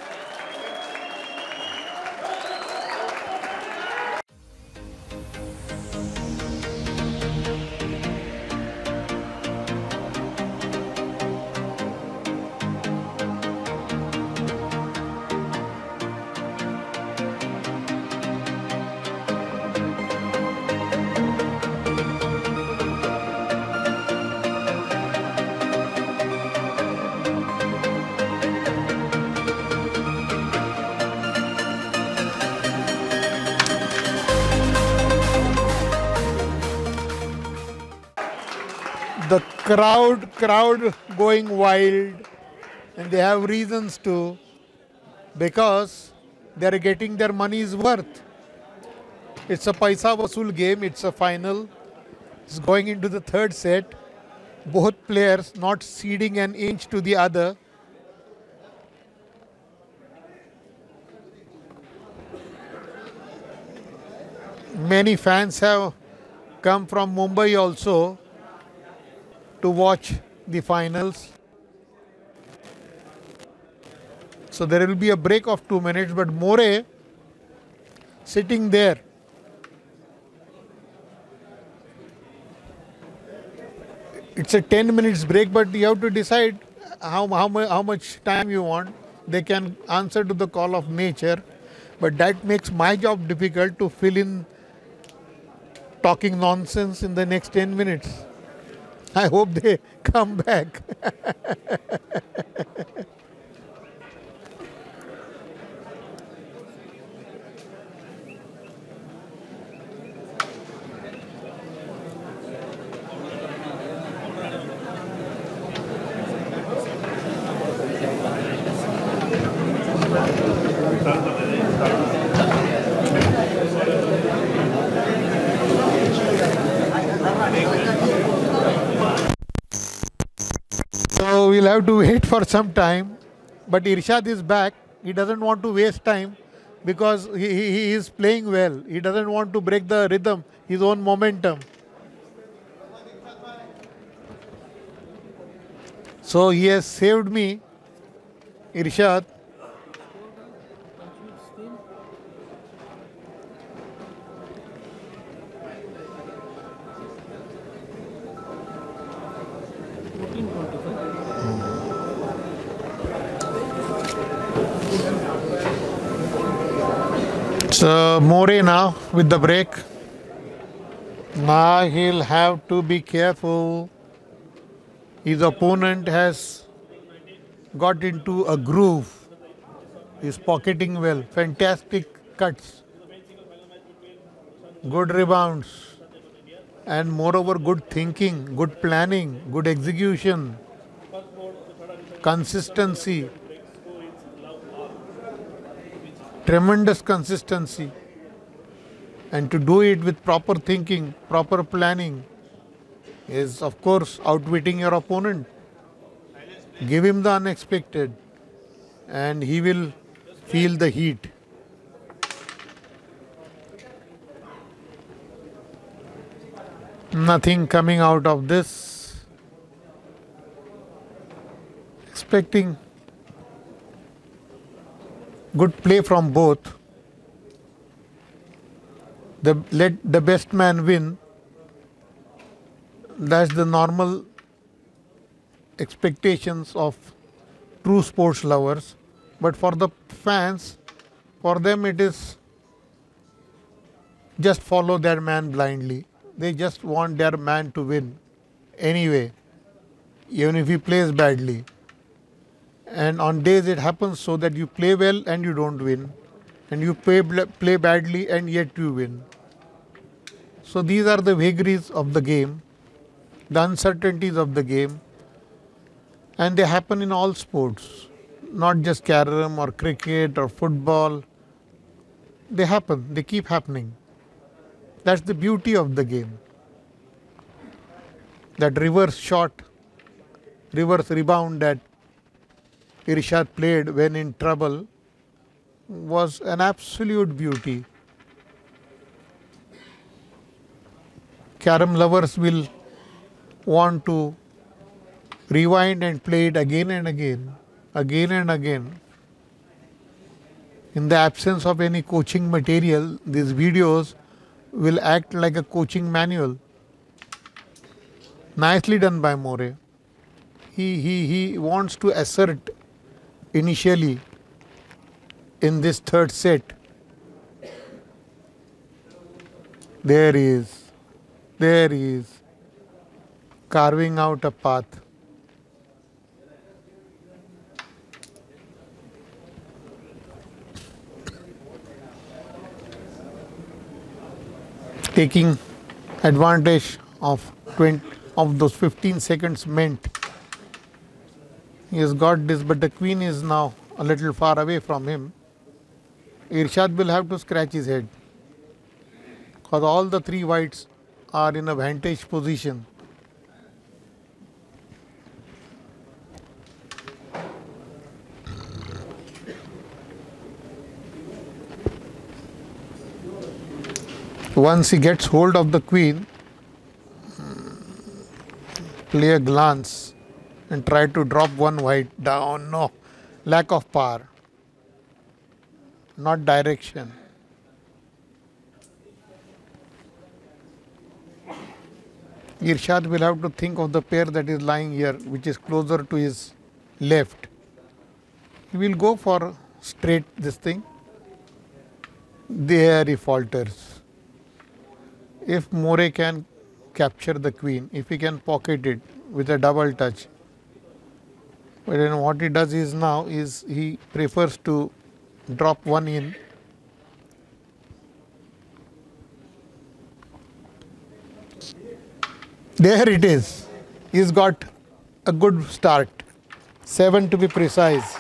The crowd going wild, and they have reasons to, because they are getting their money's worth. It's a paisa vasool game. It's a final. It's going into the third set. Both players not ceding an inch to the other. Many fans have come from Mumbai also to watch the finals. So there will be a break of 2 minutes, but More sitting there. It's a 10 minutes break, but you have to decide how much time you want. They can answer to the call of nature, but that makes my job difficult to fill in talking nonsense in the next 10 minutes. I hope they come back. We'll have to wait for some time, but Irshad is back. He doesn't want to waste time because he is playing well. He doesn't want to break the rhythm, his own momentum. So he has saved me, Irshad. So More now with the break. Now he'll have to be careful. His opponent has got into a groove. He's pocketing well. Fantastic cuts. Good rebounds. And moreover, good thinking, good planning, good execution, consistency. Tremendous consistency, and to do it with proper thinking, proper planning is of course outwitting your opponent. Give him the unexpected and he will feel the heat. Nothing coming out of this. Expecting good play from both. Let the best man win. That's the normal expectations of true sports lovers. But for the fans, for them it is just follow their man blindly. They just want their man to win anyway, even if he plays badly. And on days it happens so that you play well and you don't win, and you play badly and yet you win. So these are the vagaries of the game, the uncertainties of the game, and they happen in all sports, not just carrom or cricket or football. They happen, they keep happening. That's the beauty of the game. That reverse shot, reverse rebound that Irshad played when in trouble was an absolute beauty. Carrom lovers will want to rewind and play it again and again, again and again. In the absence of any coaching material, these videos will act like a coaching manual. Nicely done by More. He wants to assert initially in this third set. There he is, carving out a path. Taking advantage of of those 15 seconds meant he has got this, but the queen is now a little far away from him. Irshad will have to scratch his head because all the three whites are in a vantage position. Once he gets hold of the queen, play a glance and try to drop one white down. No, lack of power, not direction. Irshad will have to think of the pair that is lying here, which is closer to his left. He will go for straight this thing. There he falters. If More can capture the queen, if he can pocket it with a double touch, but then what he does is now is he prefers to drop one in. There it is. He's got a good start, 7 to be precise.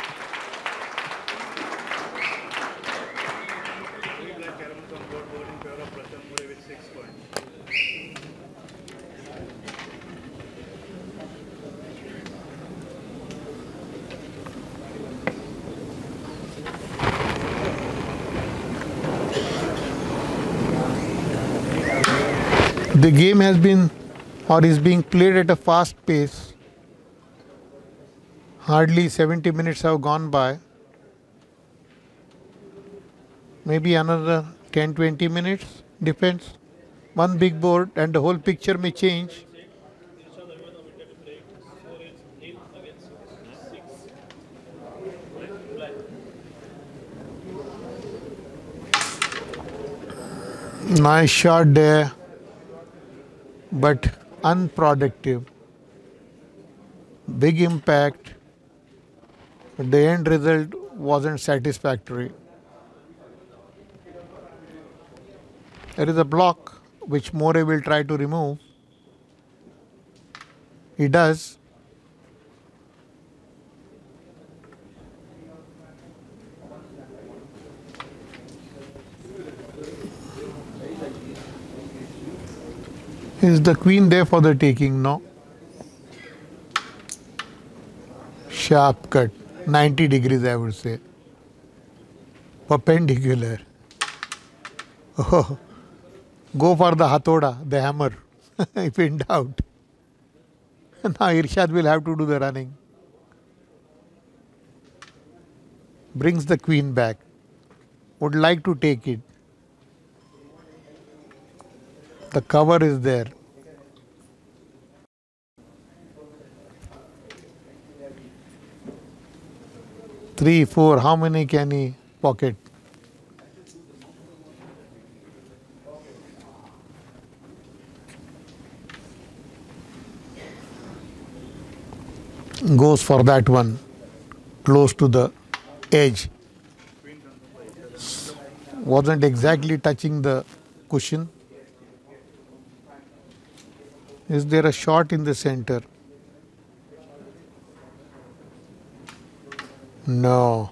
The game has been or is being played at a fast pace. Hardly 70 minutes have gone by. Maybe another 10-20 minutes, depends. One big board and the whole picture may change. Nice shot there, but unproductive. Big impact, but the end result wasn't satisfactory. There is a block which More will try to remove. He does. Is the queen there for the taking? No. Sharp cut, 90 degrees I would say. Perpendicular. Oh, go for the hathoda, the hammer, if in doubt. Now Irshad will have to do the running. Brings the queen back. Would like to take it. The cover is there. Three, four, how many can he pocket? Goes for that one, close to the edge. Wasn't exactly touching the cushion. Is there a shot in the center? No.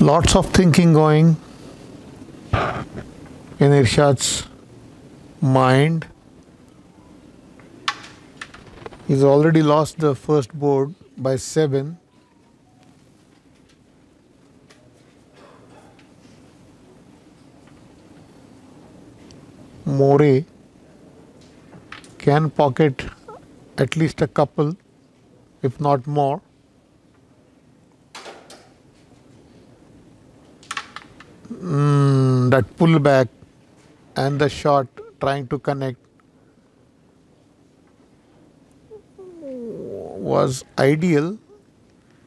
Lots of thinking going in Irshad's mind. He's already lost the first board by 7. More can pocket at least a couple, if not more. That pullback and the shot trying to connect was ideal,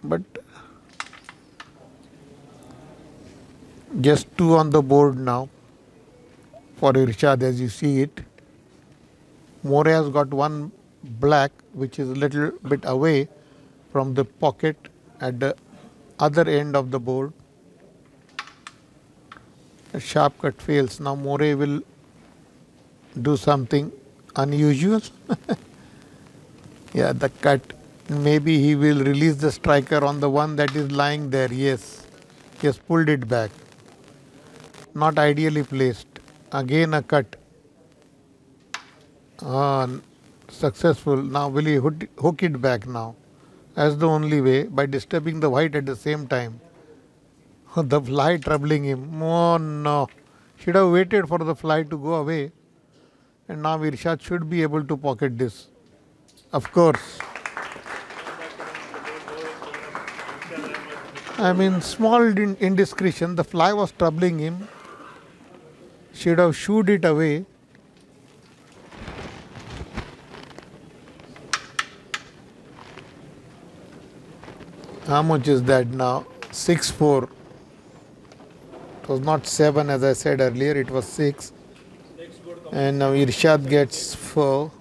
but Just two on the board now for Irshad as you see it. More has got one black which is a little bit away from the pocket at the other end of the board. A sharp cut fails. Now More will do something unusual. Yeah, the cut. Maybe he will release the striker on the one that is lying there. Yes, he has pulled it back. Not ideally placed. Again a cut. Successful. Now will he hook it back now? That's the only way, by disturbing the white at the same time. The fly troubling him. Oh no. Should have waited for the fly to go away. And now Irshad should be able to pocket this. Of course. I mean, small indiscretion. The fly was troubling him. Should have shooed it away. How much is that now? 6-4. It was not 7 as I said earlier, it was 6. And now Irshad gets 4.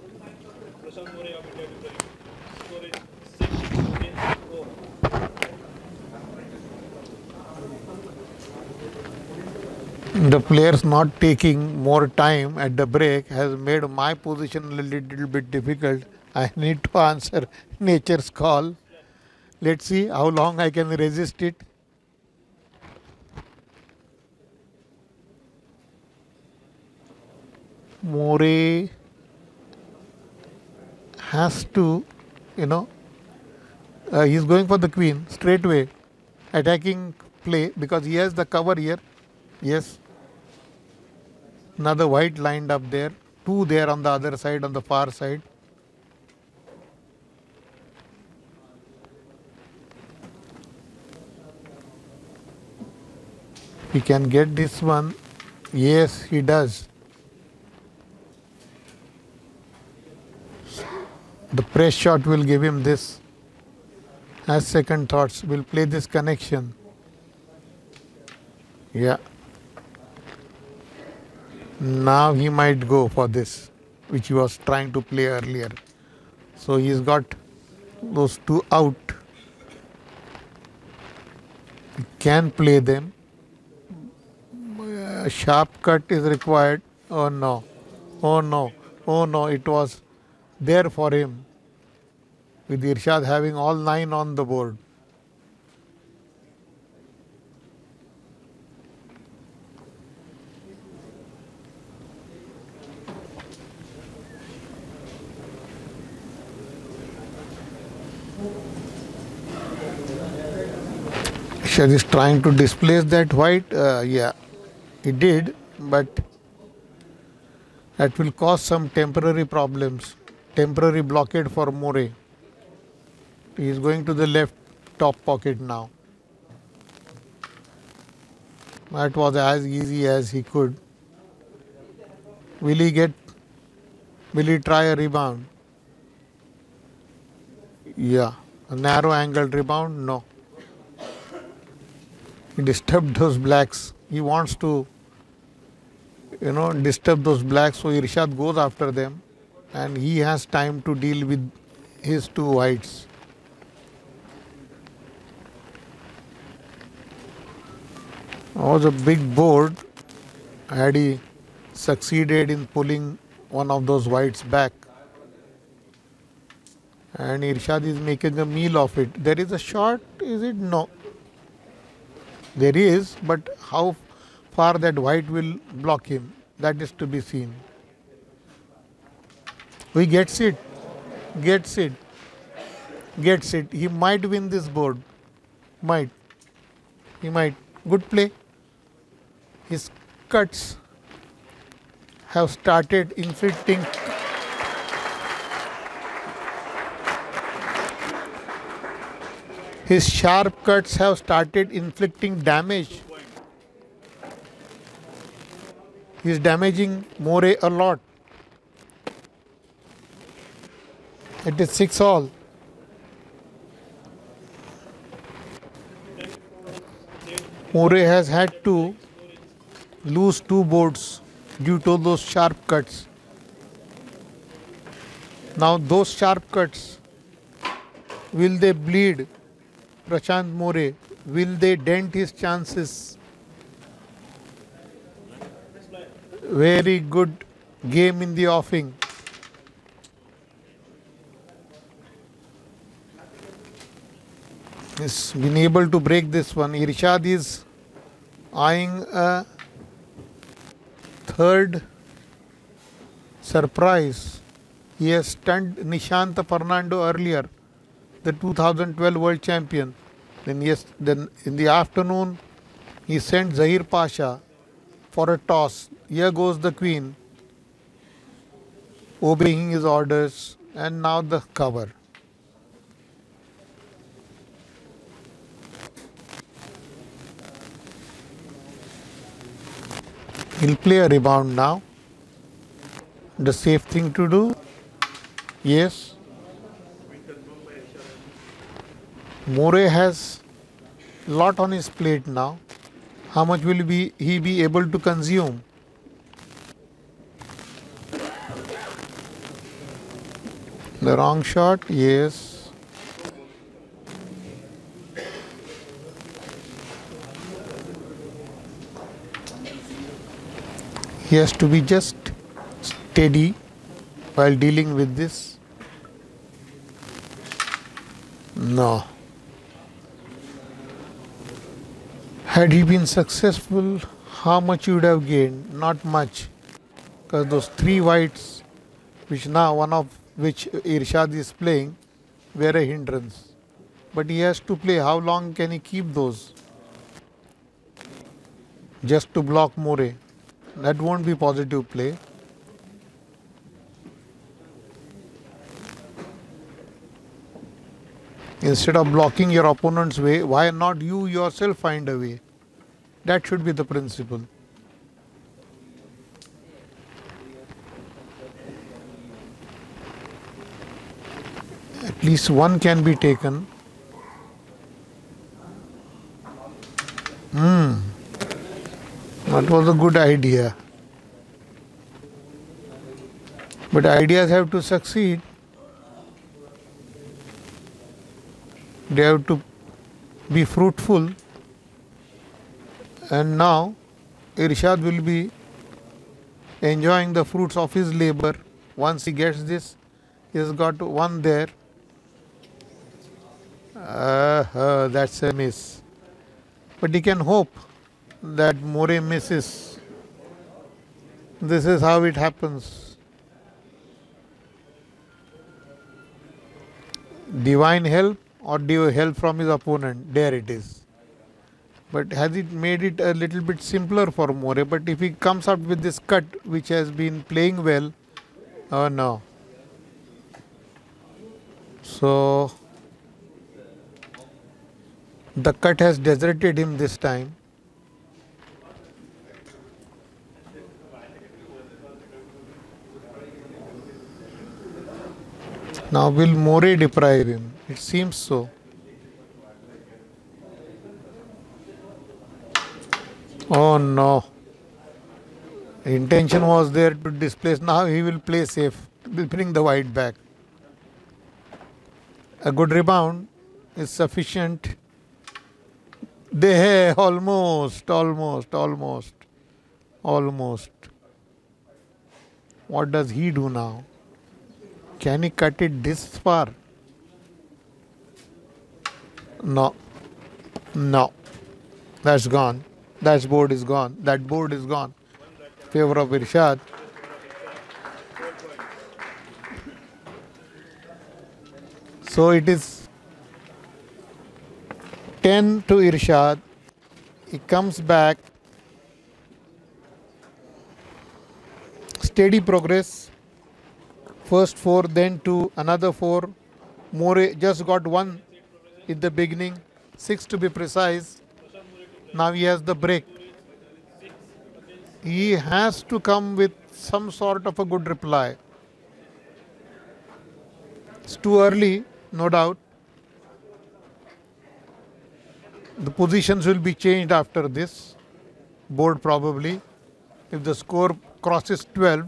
The players not taking more time at the break has made my position a little bit difficult. I need to answer nature's call. Let's see how long I can resist it. More has to, he's going for the queen straight away. Attacking play because he has the cover here. Yes. Another white lined up there. Two there on the other side, on the far side. He can get this one. Yes, he does. The press shot will give him this. Has second thoughts. Will play this connection. Yeah. Now he might go for this, which he was trying to play earlier. So he's got those two out. He can play them. A sharp cut is required. Oh no, oh no, oh no, it was there for him with Irshad having all 9 on the board. Irshad is trying to displace that white, yeah. He did, but that will cause some temporary problems, temporary blockade for More. He is going to the left top pocket now. That was as easy as he could. Will he try a rebound? Yeah, a narrow angle rebound? No. He disturbed those blacks. He wants to disturb those blacks, so Irshad goes after them and he has time to deal with his two whites. Oh, the big board had he succeeded in pulling one of those whites back. And Irshad is making a meal of it. There is a shot, is it? No. There is, but how far that white will block him, that is to be seen. He gets it, gets it, gets it. He might win this board, might. He might. Good play. His cuts have started inflicting. His sharp cuts have started inflicting damage. He is damaging More a lot. It is 6-all. More has had to lose two boards due to those sharp cuts. Now those sharp cuts, will they bleed Prashant More? Will they dent his chances? Very good game in the offing. He's been able to break this one. Irshad is eyeing a third surprise. He has stunned Nishantha Fernando earlier, the 2012 world champion. Then in the afternoon, he sent Zahir Pasha for a toss. Here goes the queen, obeying his orders, and now the cover. He'll play a rebound now. The safe thing to do. Yes. More has a lot on his plate now. How much will he be able to consume? The wrong shot. Yes. He has to be just steady while dealing with this. No. Had he been successful, how much you would have gained? Not much. Because those three whites, which now one of which Irshad is playing, were a hindrance. But he has to play. How long can he keep those? Just to block More. That won't be positive play. Instead of blocking your opponent's way, why not you yourself find a way? That should be the principle. At least one can be taken. That was a good idea. But ideas have to succeed. They have to be fruitful, and now Irshad will be enjoying the fruits of his labor. Once he gets this, he has got one there. That's a miss. But he can hope that More misses. This is how it happens. Divine help. Or help from his opponent. There it is. But has it made it a little bit simpler for More? But if he comes up with this cut, which has been playing well, oh no. So the cut has deserted him this time. Now will More deprive him? It seems so. Oh no. Intention was there to displace. Now he will play safe. Will bring the white back. A good rebound is sufficient. There, almost. What does he do now? Can he cut it this far? No, no, that's gone. That board is gone. That board is gone. Favor of Irshad. So it is 10 to Irshad. He comes back. Steady progress. First 4, then 2, another 4. More just got 1. In the beginning, 6 to be precise. Now he has the break. He has to come with some sort of a good reply. It's too early, no doubt. The positions will be changed after this board probably. If the score crosses 12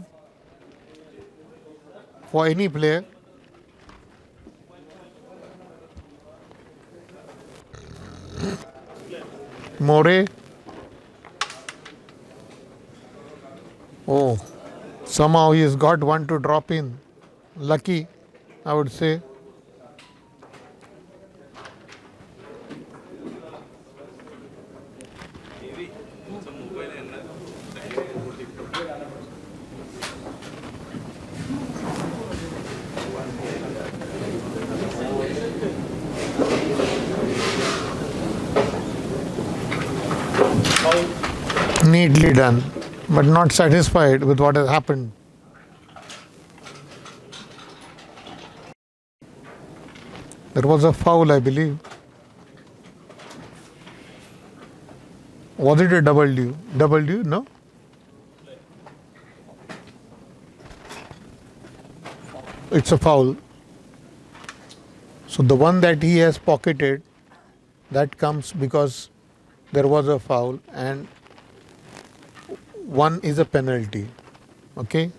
for any player, More. Oh, somehow he has got one to drop in. Lucky, I would say. Neatly done, but not satisfied with what has happened. There was a foul, I believe. Was it a double due? Double due? No? It's a foul. So the one that he has pocketed, that comes because there was a foul, and one is a penalty. Okay,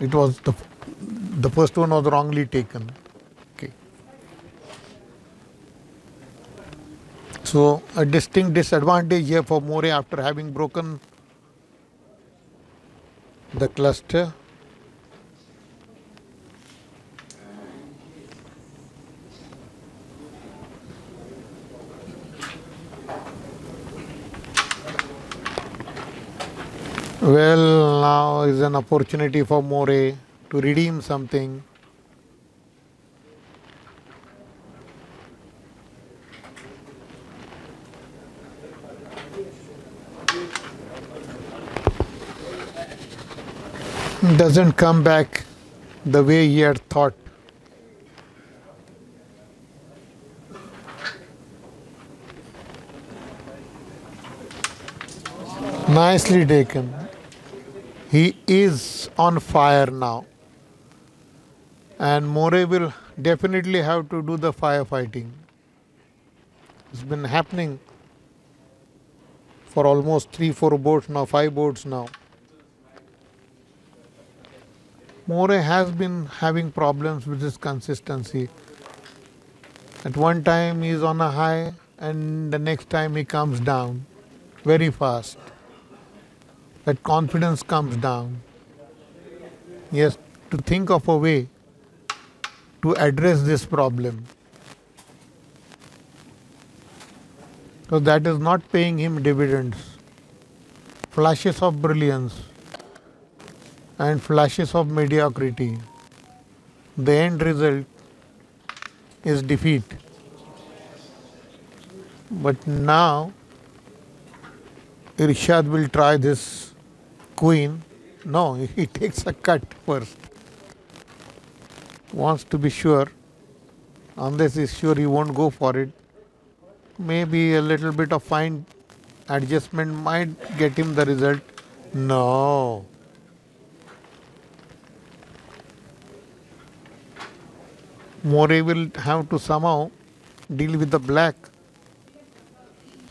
it was the first one was wrongly taken. Okay, so a distinct disadvantage here for More after having broken the cluster. Well, now is an opportunity for More to redeem something. Doesn't come back the way he had thought. Nicely taken. He is on fire now, and More will definitely have to do the firefighting. It's been happening for almost 3-4 boards now, 5 boards now. More has been having problems with his consistency. At one time he is on a high, and the next time he comes down very fast. That confidence comes down. He has to think of a way to address this problem. So that is not paying him dividends. Flashes of brilliance and flashes of mediocrity. The end result is defeat. But now Irshad will try this. Queen, no, he takes a cut first. Wants to be sure, unless he's sure he won't go for it. Maybe a little bit of fine adjustment might get him the result. No. More will have to somehow deal with the black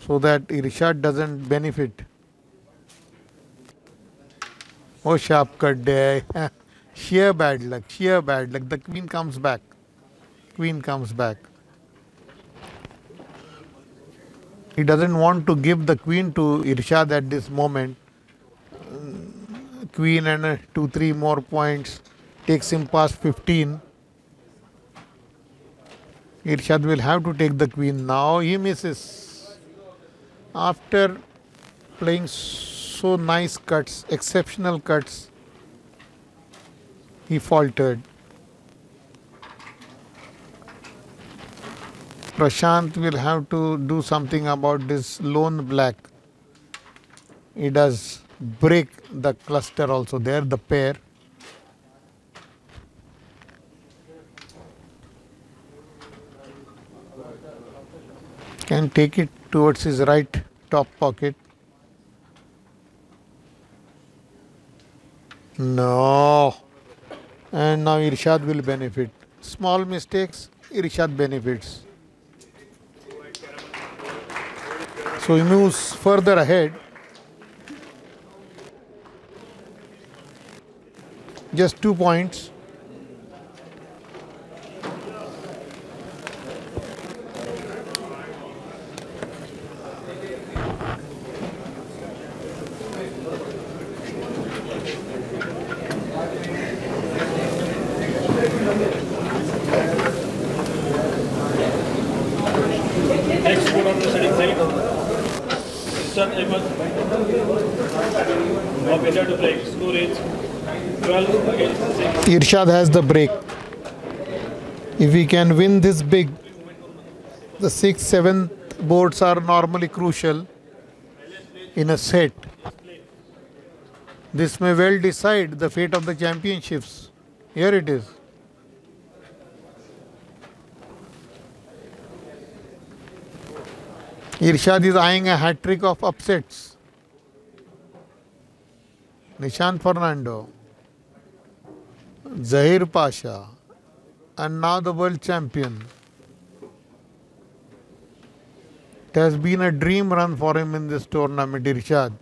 so that Irshad doesn't benefit. Oh, sharp cut there. Sheer bad luck, sheer bad luck. The queen comes back. Queen comes back. He doesn't want to give the queen to Irshad at this moment. Queen and 2-3 more points takes him past 15. Irshad will have to take the queen. Now he misses. After playing so nice cuts, exceptional cuts, he faltered. Prashant will have to do something about this lone black. He does break the cluster also there, the pair. Can take it towards his right top pocket. No, and now Irshad will benefit. Small mistakes, Irshad benefits. So he moves further ahead Just 2 points. Irshad has the break. If we can win this big, the 6th, 7th boards are normally crucial in a set. This may well decide the fate of the championships. Here it is. Irshad is eyeing a hat-trick of upsets. Nishantha Fernando, Zahir Pasha, and now the world champion. It has been a dream run for him in this tournament, Irshad.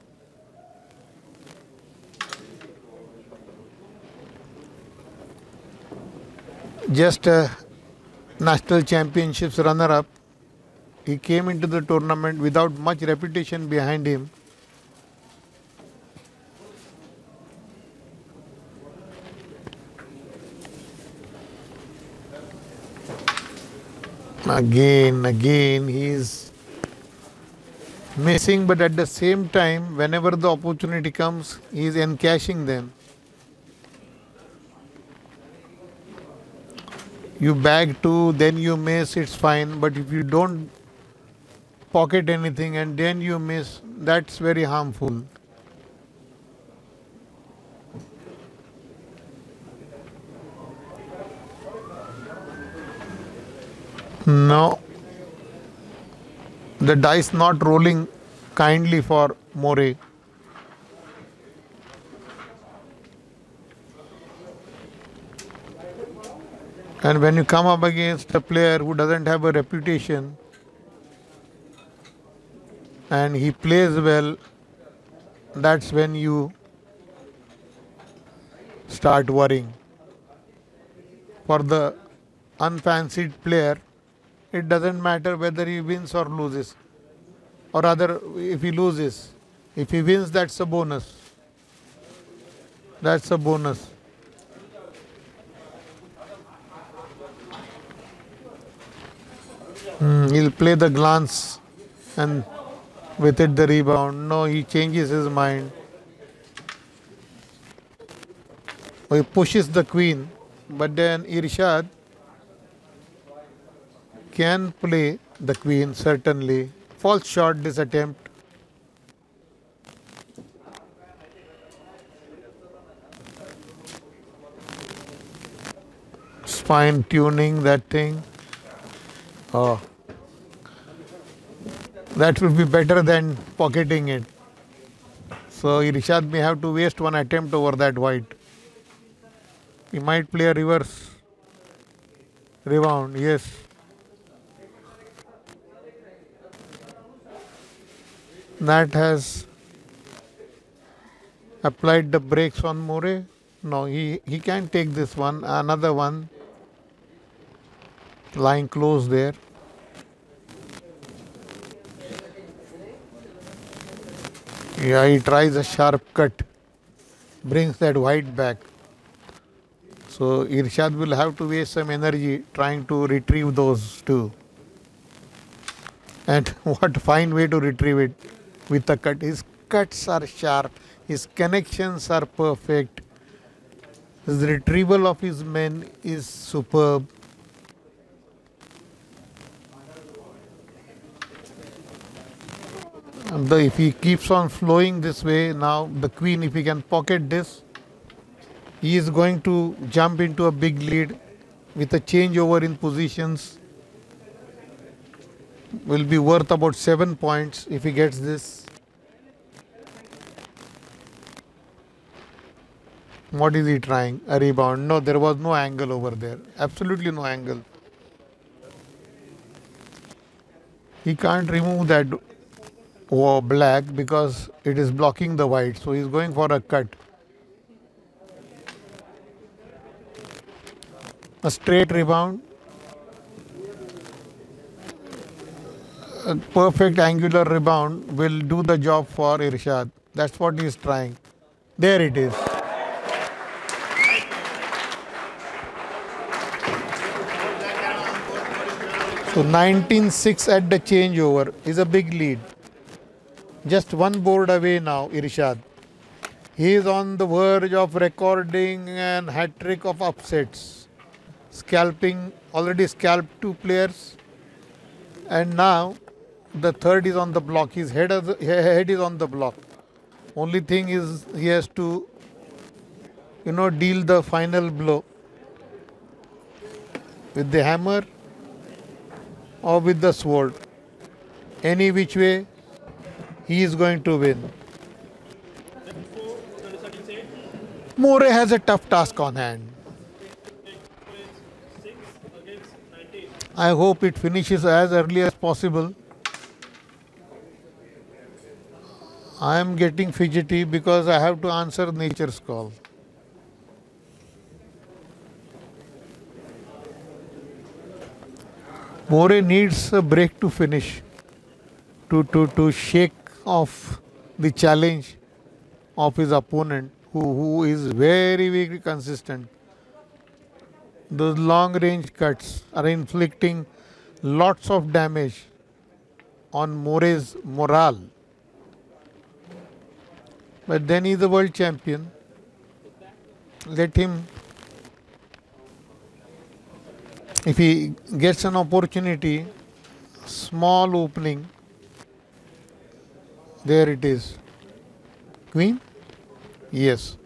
Just a national championships runner-up. He came into the tournament without much reputation behind him. Again, he is missing, but at the same time, whenever the opportunity comes, he is encashing them. You bag two, then you miss, it's fine, but if you don't pocket anything and then you miss, that's very harmful. No, the dice not rolling kindly for More. And when you come up against a player who doesn't have a reputation and he plays well, that's when you start worrying. For the unfancied player, it doesn't matter whether he wins or loses, or rather if he loses. If he wins, that's a bonus. That's a bonus. He'll play the glance and with it the rebound. No, he changes his mind. He pushes the queen, but then Irshad can play the queen, certainly. False shot, this attempt. It's fine tuning that thing. Oh, that will be better than pocketing it. So Irshad may have to waste one attempt over that white. He might play a reverse rebound, yes. That has applied the brakes on More. No, he can take this one. Another one lying close there. Yeah, he tries a sharp cut, brings that white back. So Irshad will have to waste some energy trying to retrieve those two. And what a fine way to retrieve it. With the cut, his cuts are sharp, his connections are perfect, his retrieval of his men is superb. And if he keeps on flowing this way, now the queen, if he can pocket this, he is going to jump into a big lead with a changeover in positions. Will be worth about 7 points if he gets this. What is he trying? A rebound. No, there was no angle over there. Absolutely no angle. He can't remove that black because it is blocking the white. So he's going for a cut. a straight rebound, a perfect angular rebound will do the job for Irshad. That's what he is trying. There it is. So 19-6 at the changeover is a big lead. Just one board away now, Irshad. He is on the verge of recording an hat-trick of upsets. Scalping, already scalped two players. And now the third is on the block. His head is on the block. Only thing is he has to, you know, deal the final blow with the hammer or with the sword. Any which way, he is going to win. More has a tough task on hand. I hope it finishes as early as possible. I am getting fidgety because I have to answer nature's call. More needs a break to finish, to shake off the challenge of his opponent, who is very, very consistent. Those long-range cuts are inflicting lots of damage on More's morale. But then he's a world champion. Let him, if he gets an opportunity, small opening, there it is. Queen? Yes.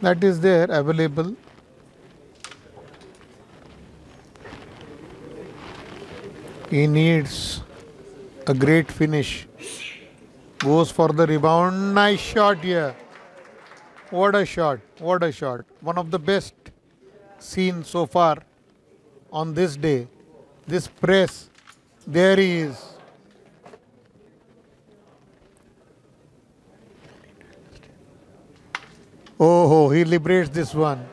That is there, available. He needs a great finish. Goes for the rebound. Nice shot here. What a shot. What a shot. One of the best seen so far on this day. This press. There he is. Oh, he liberates this one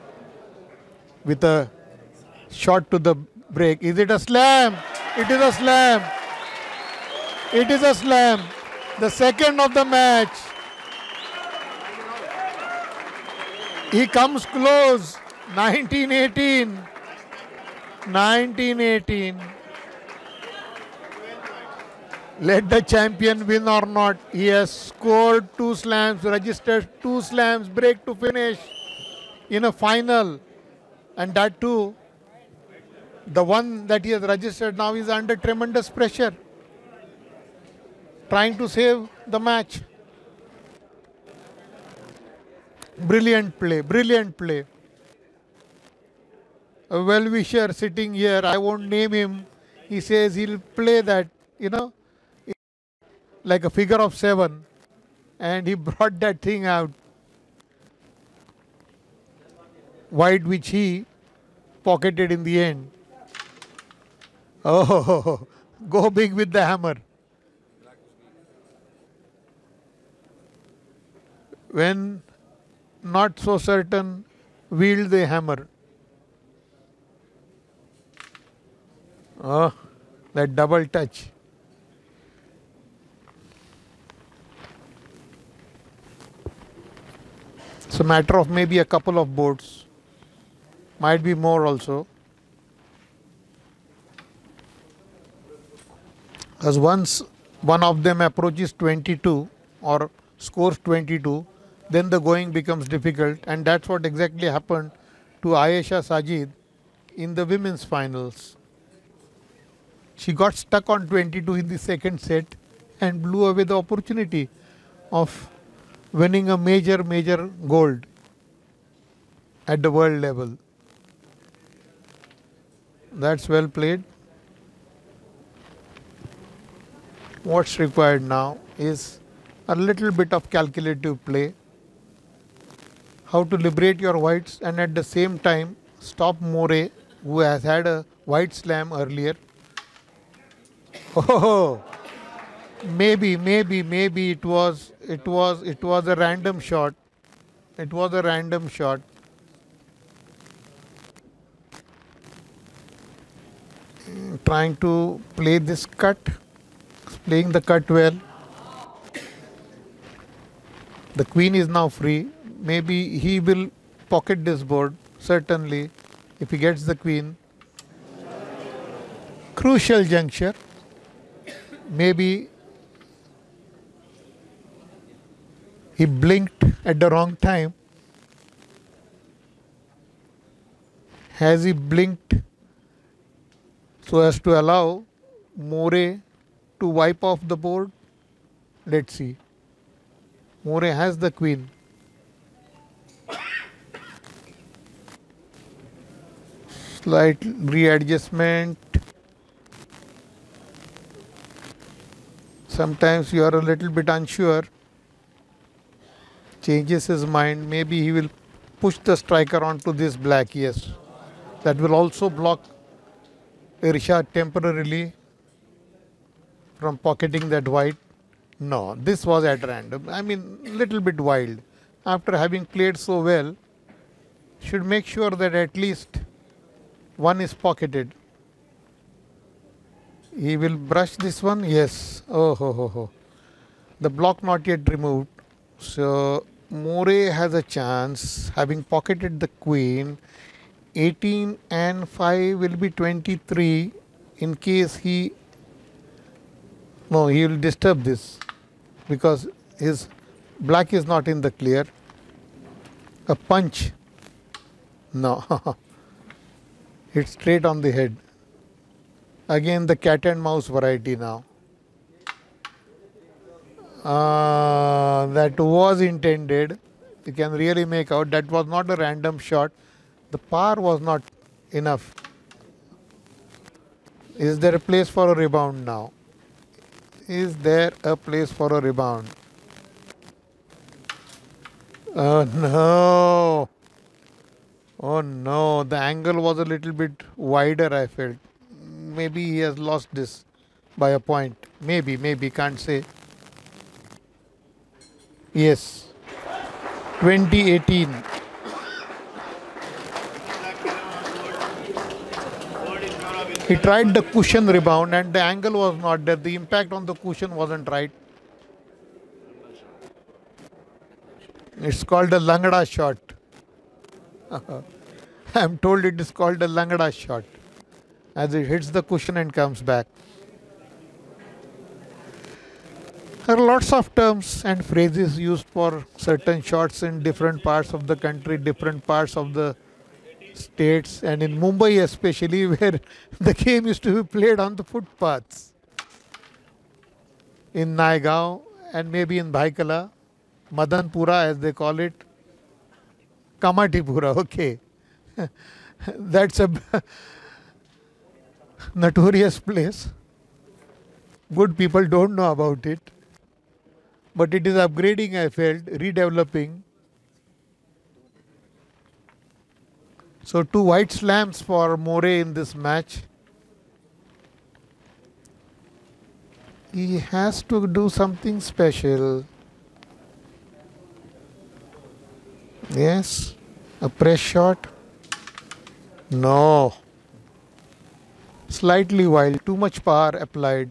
with a shot to the break. Is it a slam? It is a slam. It is a slam. The second of the match. He comes close. 19-18. 19-18. Let the champion win or not. He has scored two slams, registered two slams, break to finish in a final. And that too, the one that he has registered now is under tremendous pressure, trying to save the match. Brilliant play, brilliant play. A well-wisher sitting here, I won't name him. He says he'll play that, you know, like a figure of seven. And he brought that thing out. White, which he pocketed in the end. Oh, go big with the hammer. When not so certain, wield the hammer. Oh, that double touch. It's a matter of maybe a couple of boards. Might be more also. Because once one of them approaches 22 or scores 22, then the going becomes difficult, and that's what exactly happened to Ayesha Sajid in the women's finals. She got stuck on 22 in the second set and blew away the opportunity of winning a major, major gold at the world level. That's well played. What's required now is a little bit of calculative play. How to liberate your whites and at the same time stop More, who has had a white slam earlier. Oh, maybe it was a random shot. It was a random shot. trying to play this cut, playing the cut well. The queen is now free. Maybe he will pocket this board, certainly, if he gets the queen. Crucial juncture. Maybe he blinked at the wrong time. Has he blinked so as to allow More to wipe off the board? Let's see. More has the queen. Slight readjustment. Sometimes you are a little bit unsure. Changes his mind. Maybe he will push the striker onto this black. Yes. That will also block Irshad temporarily from pocketing that white. No, this was at random. I mean, little bit wild. After having played so well, should make sure that at least one is pocketed. He will brush this one. Yes. Oh, ho, ho, ho. The block not yet removed. So, More has a chance. Having pocketed the queen, 18 and 5 will be 23 in case he... No, he will disturb this because his black is not in the clear. A punch. No. It's straight on the head. Again, the cat and mouse variety now. That was intended. You can really make out that was not a random shot. The par was not enough. Is there a place for a rebound now? Is there a place for a rebound? Oh no! Oh no, the angle was a little bit wider, I felt. Maybe he has lost this by a point. Maybe, can't say. Yes. 20-18. He tried the cushion rebound and the angle was not there. The impact on the cushion wasn't right. It's called a langda shot. I'm told it is called a langda shot as it hits the cushion and comes back. There are lots of terms and phrases used for certain shots in different parts of the country, different parts of the states, and in Mumbai especially, where the game used to be played on the footpaths. In Naigaon and maybe in Bhaikala, Madanpura as they call it, Kamatipura, okay. That's a notorious place. Good people don't know about it. But it is upgrading, I felt, redeveloping. So, 2 white slams for More in this match. He has to do something special. Yes, a press shot. No. Slightly wild, too much power applied.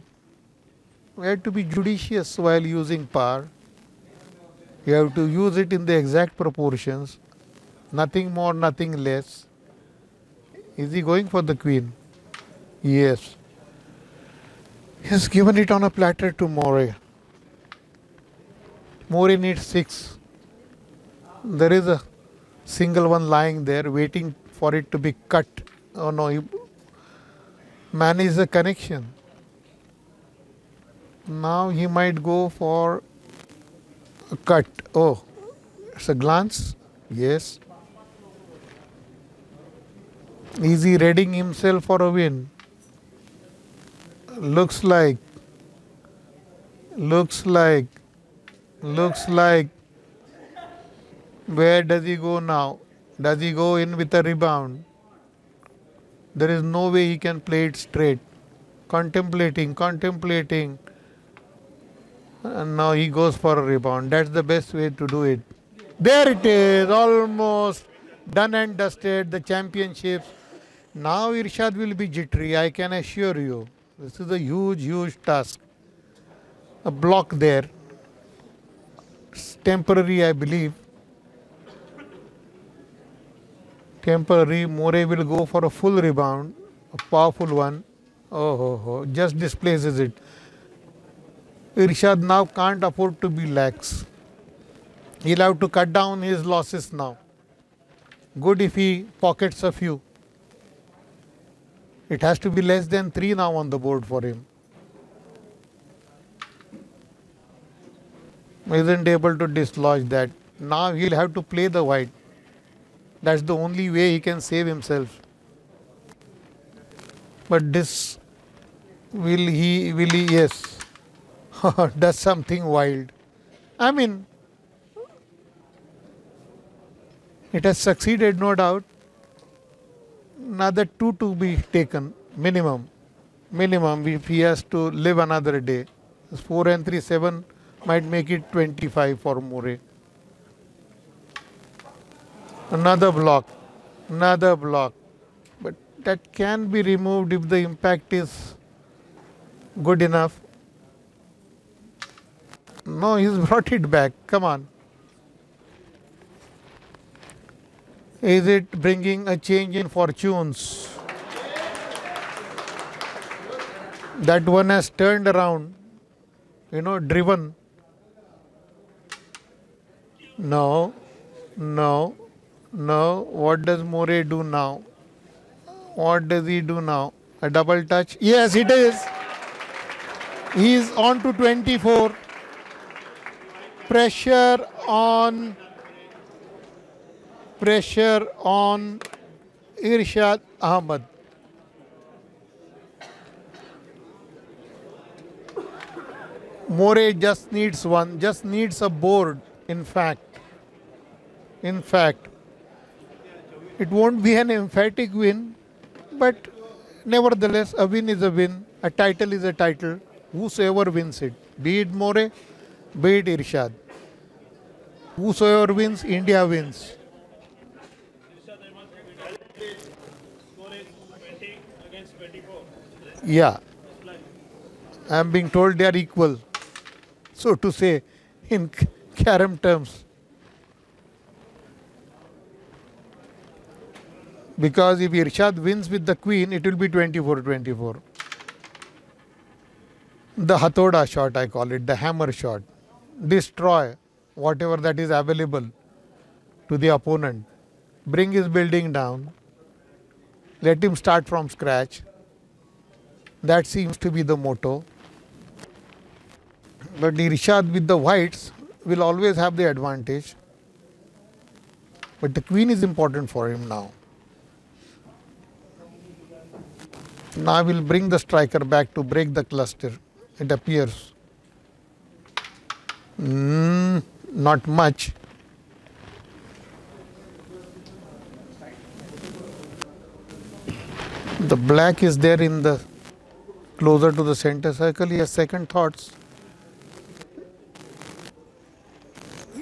We have to be judicious while using power. You have to use it in the exact proportions. Nothing more, nothing less. Is he going for the queen? Yes. He has given it on a platter to More. More needs 6. There is a single one lying there waiting for it to be cut. Oh no, he managed the connection. Now he might go for a cut. Oh, it's a glance. Yes. Is he readying himself for a win? Looks like. Where does he go now? Does he go in with a rebound? There is no way he can play it straight. Contemplating. And now he goes for a rebound. That's the best way to do it. There it is, almost done and dusted, the championships. Now Irshad will be jittery, I can assure you. This is a huge, huge task. A block there. It's temporary, I believe. Temporary. More will go for a full rebound. A powerful one. Oh, just displaces it. Irshad now can't afford to be lax. He'll have to cut down his losses now. Good if he pockets a few. It has to be less than 3 now on the board for him. Isn't able to dislodge that. Now he'll have to play the white. That's the only way he can save himself. But this, will he, yes, does something wild. I mean, it has succeeded, no doubt. Another 2 to be taken, minimum. Minimum, if he has to live another day. 4 and 3, 7 might make it 25 for More. Another block, another block. But that can be removed if the impact is good enough. No, he's brought it back. Come on. Is it bringing a change in fortunes? That one has turned around, you know, driven. No. What does More do now? What does he do now? A double touch? Yes, it is. He is on to 24. Pressure on Irshad Ahmed. More just needs one, just needs a board, in fact. In fact, it won't be an emphatic win, but nevertheless, a win is a win, a title is a title, whosoever wins it, be it More, be it Irshad. Whosoever wins, India wins. Yeah, I am being told they are equal, so to say, in carrom terms. Because if Irshad wins with the queen, it will be 24-24. The Hathoda shot, I call it, the hammer shot. Destroy whatever that is available to the opponent. Bring his building down. Let him start from scratch. That seems to be the motto. But Irshad with the whites will always have the advantage. But the queen is important for him now. Now we'll bring the striker back to break the cluster. It appears. Not much. The black is there in the closer to the center circle. He has second thoughts.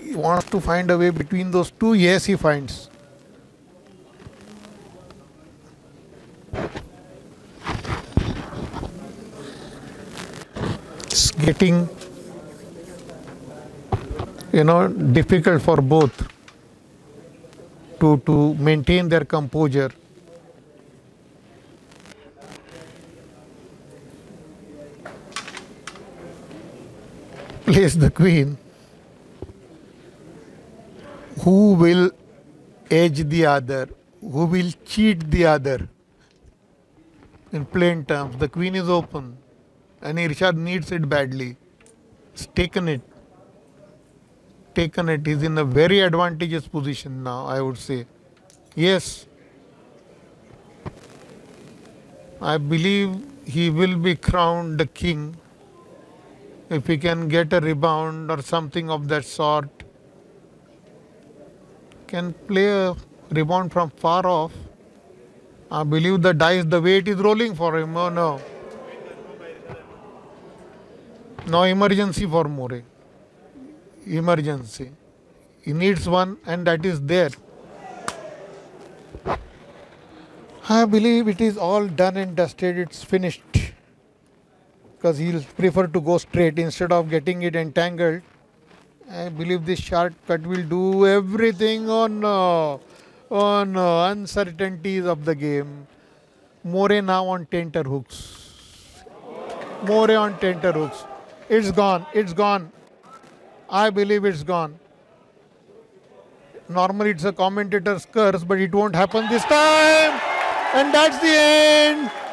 He wants to find a way between those two. Yes, he finds. It's getting, you know, difficult for both to maintain their composure. Place the queen. Who will edge the other? Who will cheat the other? In plain terms, the queen is open and Irshad needs it badly. He's taken it. Taken it. He's in a very advantageous position now, I would say. Yes. I believe he will be crowned the king. If he can get a rebound or something of that sort, can play a rebound from far off. I believe the dice, the way it is rolling for him. Oh no. No emergency for More. Emergency. He needs one and that is there. I believe it is all done and dusted, it's finished, because he'll prefer to go straight instead of getting it entangled. I believe this shortcut will do everything on uncertainties of the game. More now on tenterhooks. More on tenterhooks. It's gone. It's gone. I believe it's gone. Normally it's a commentator's curse, but it won't happen this time. And that's the end.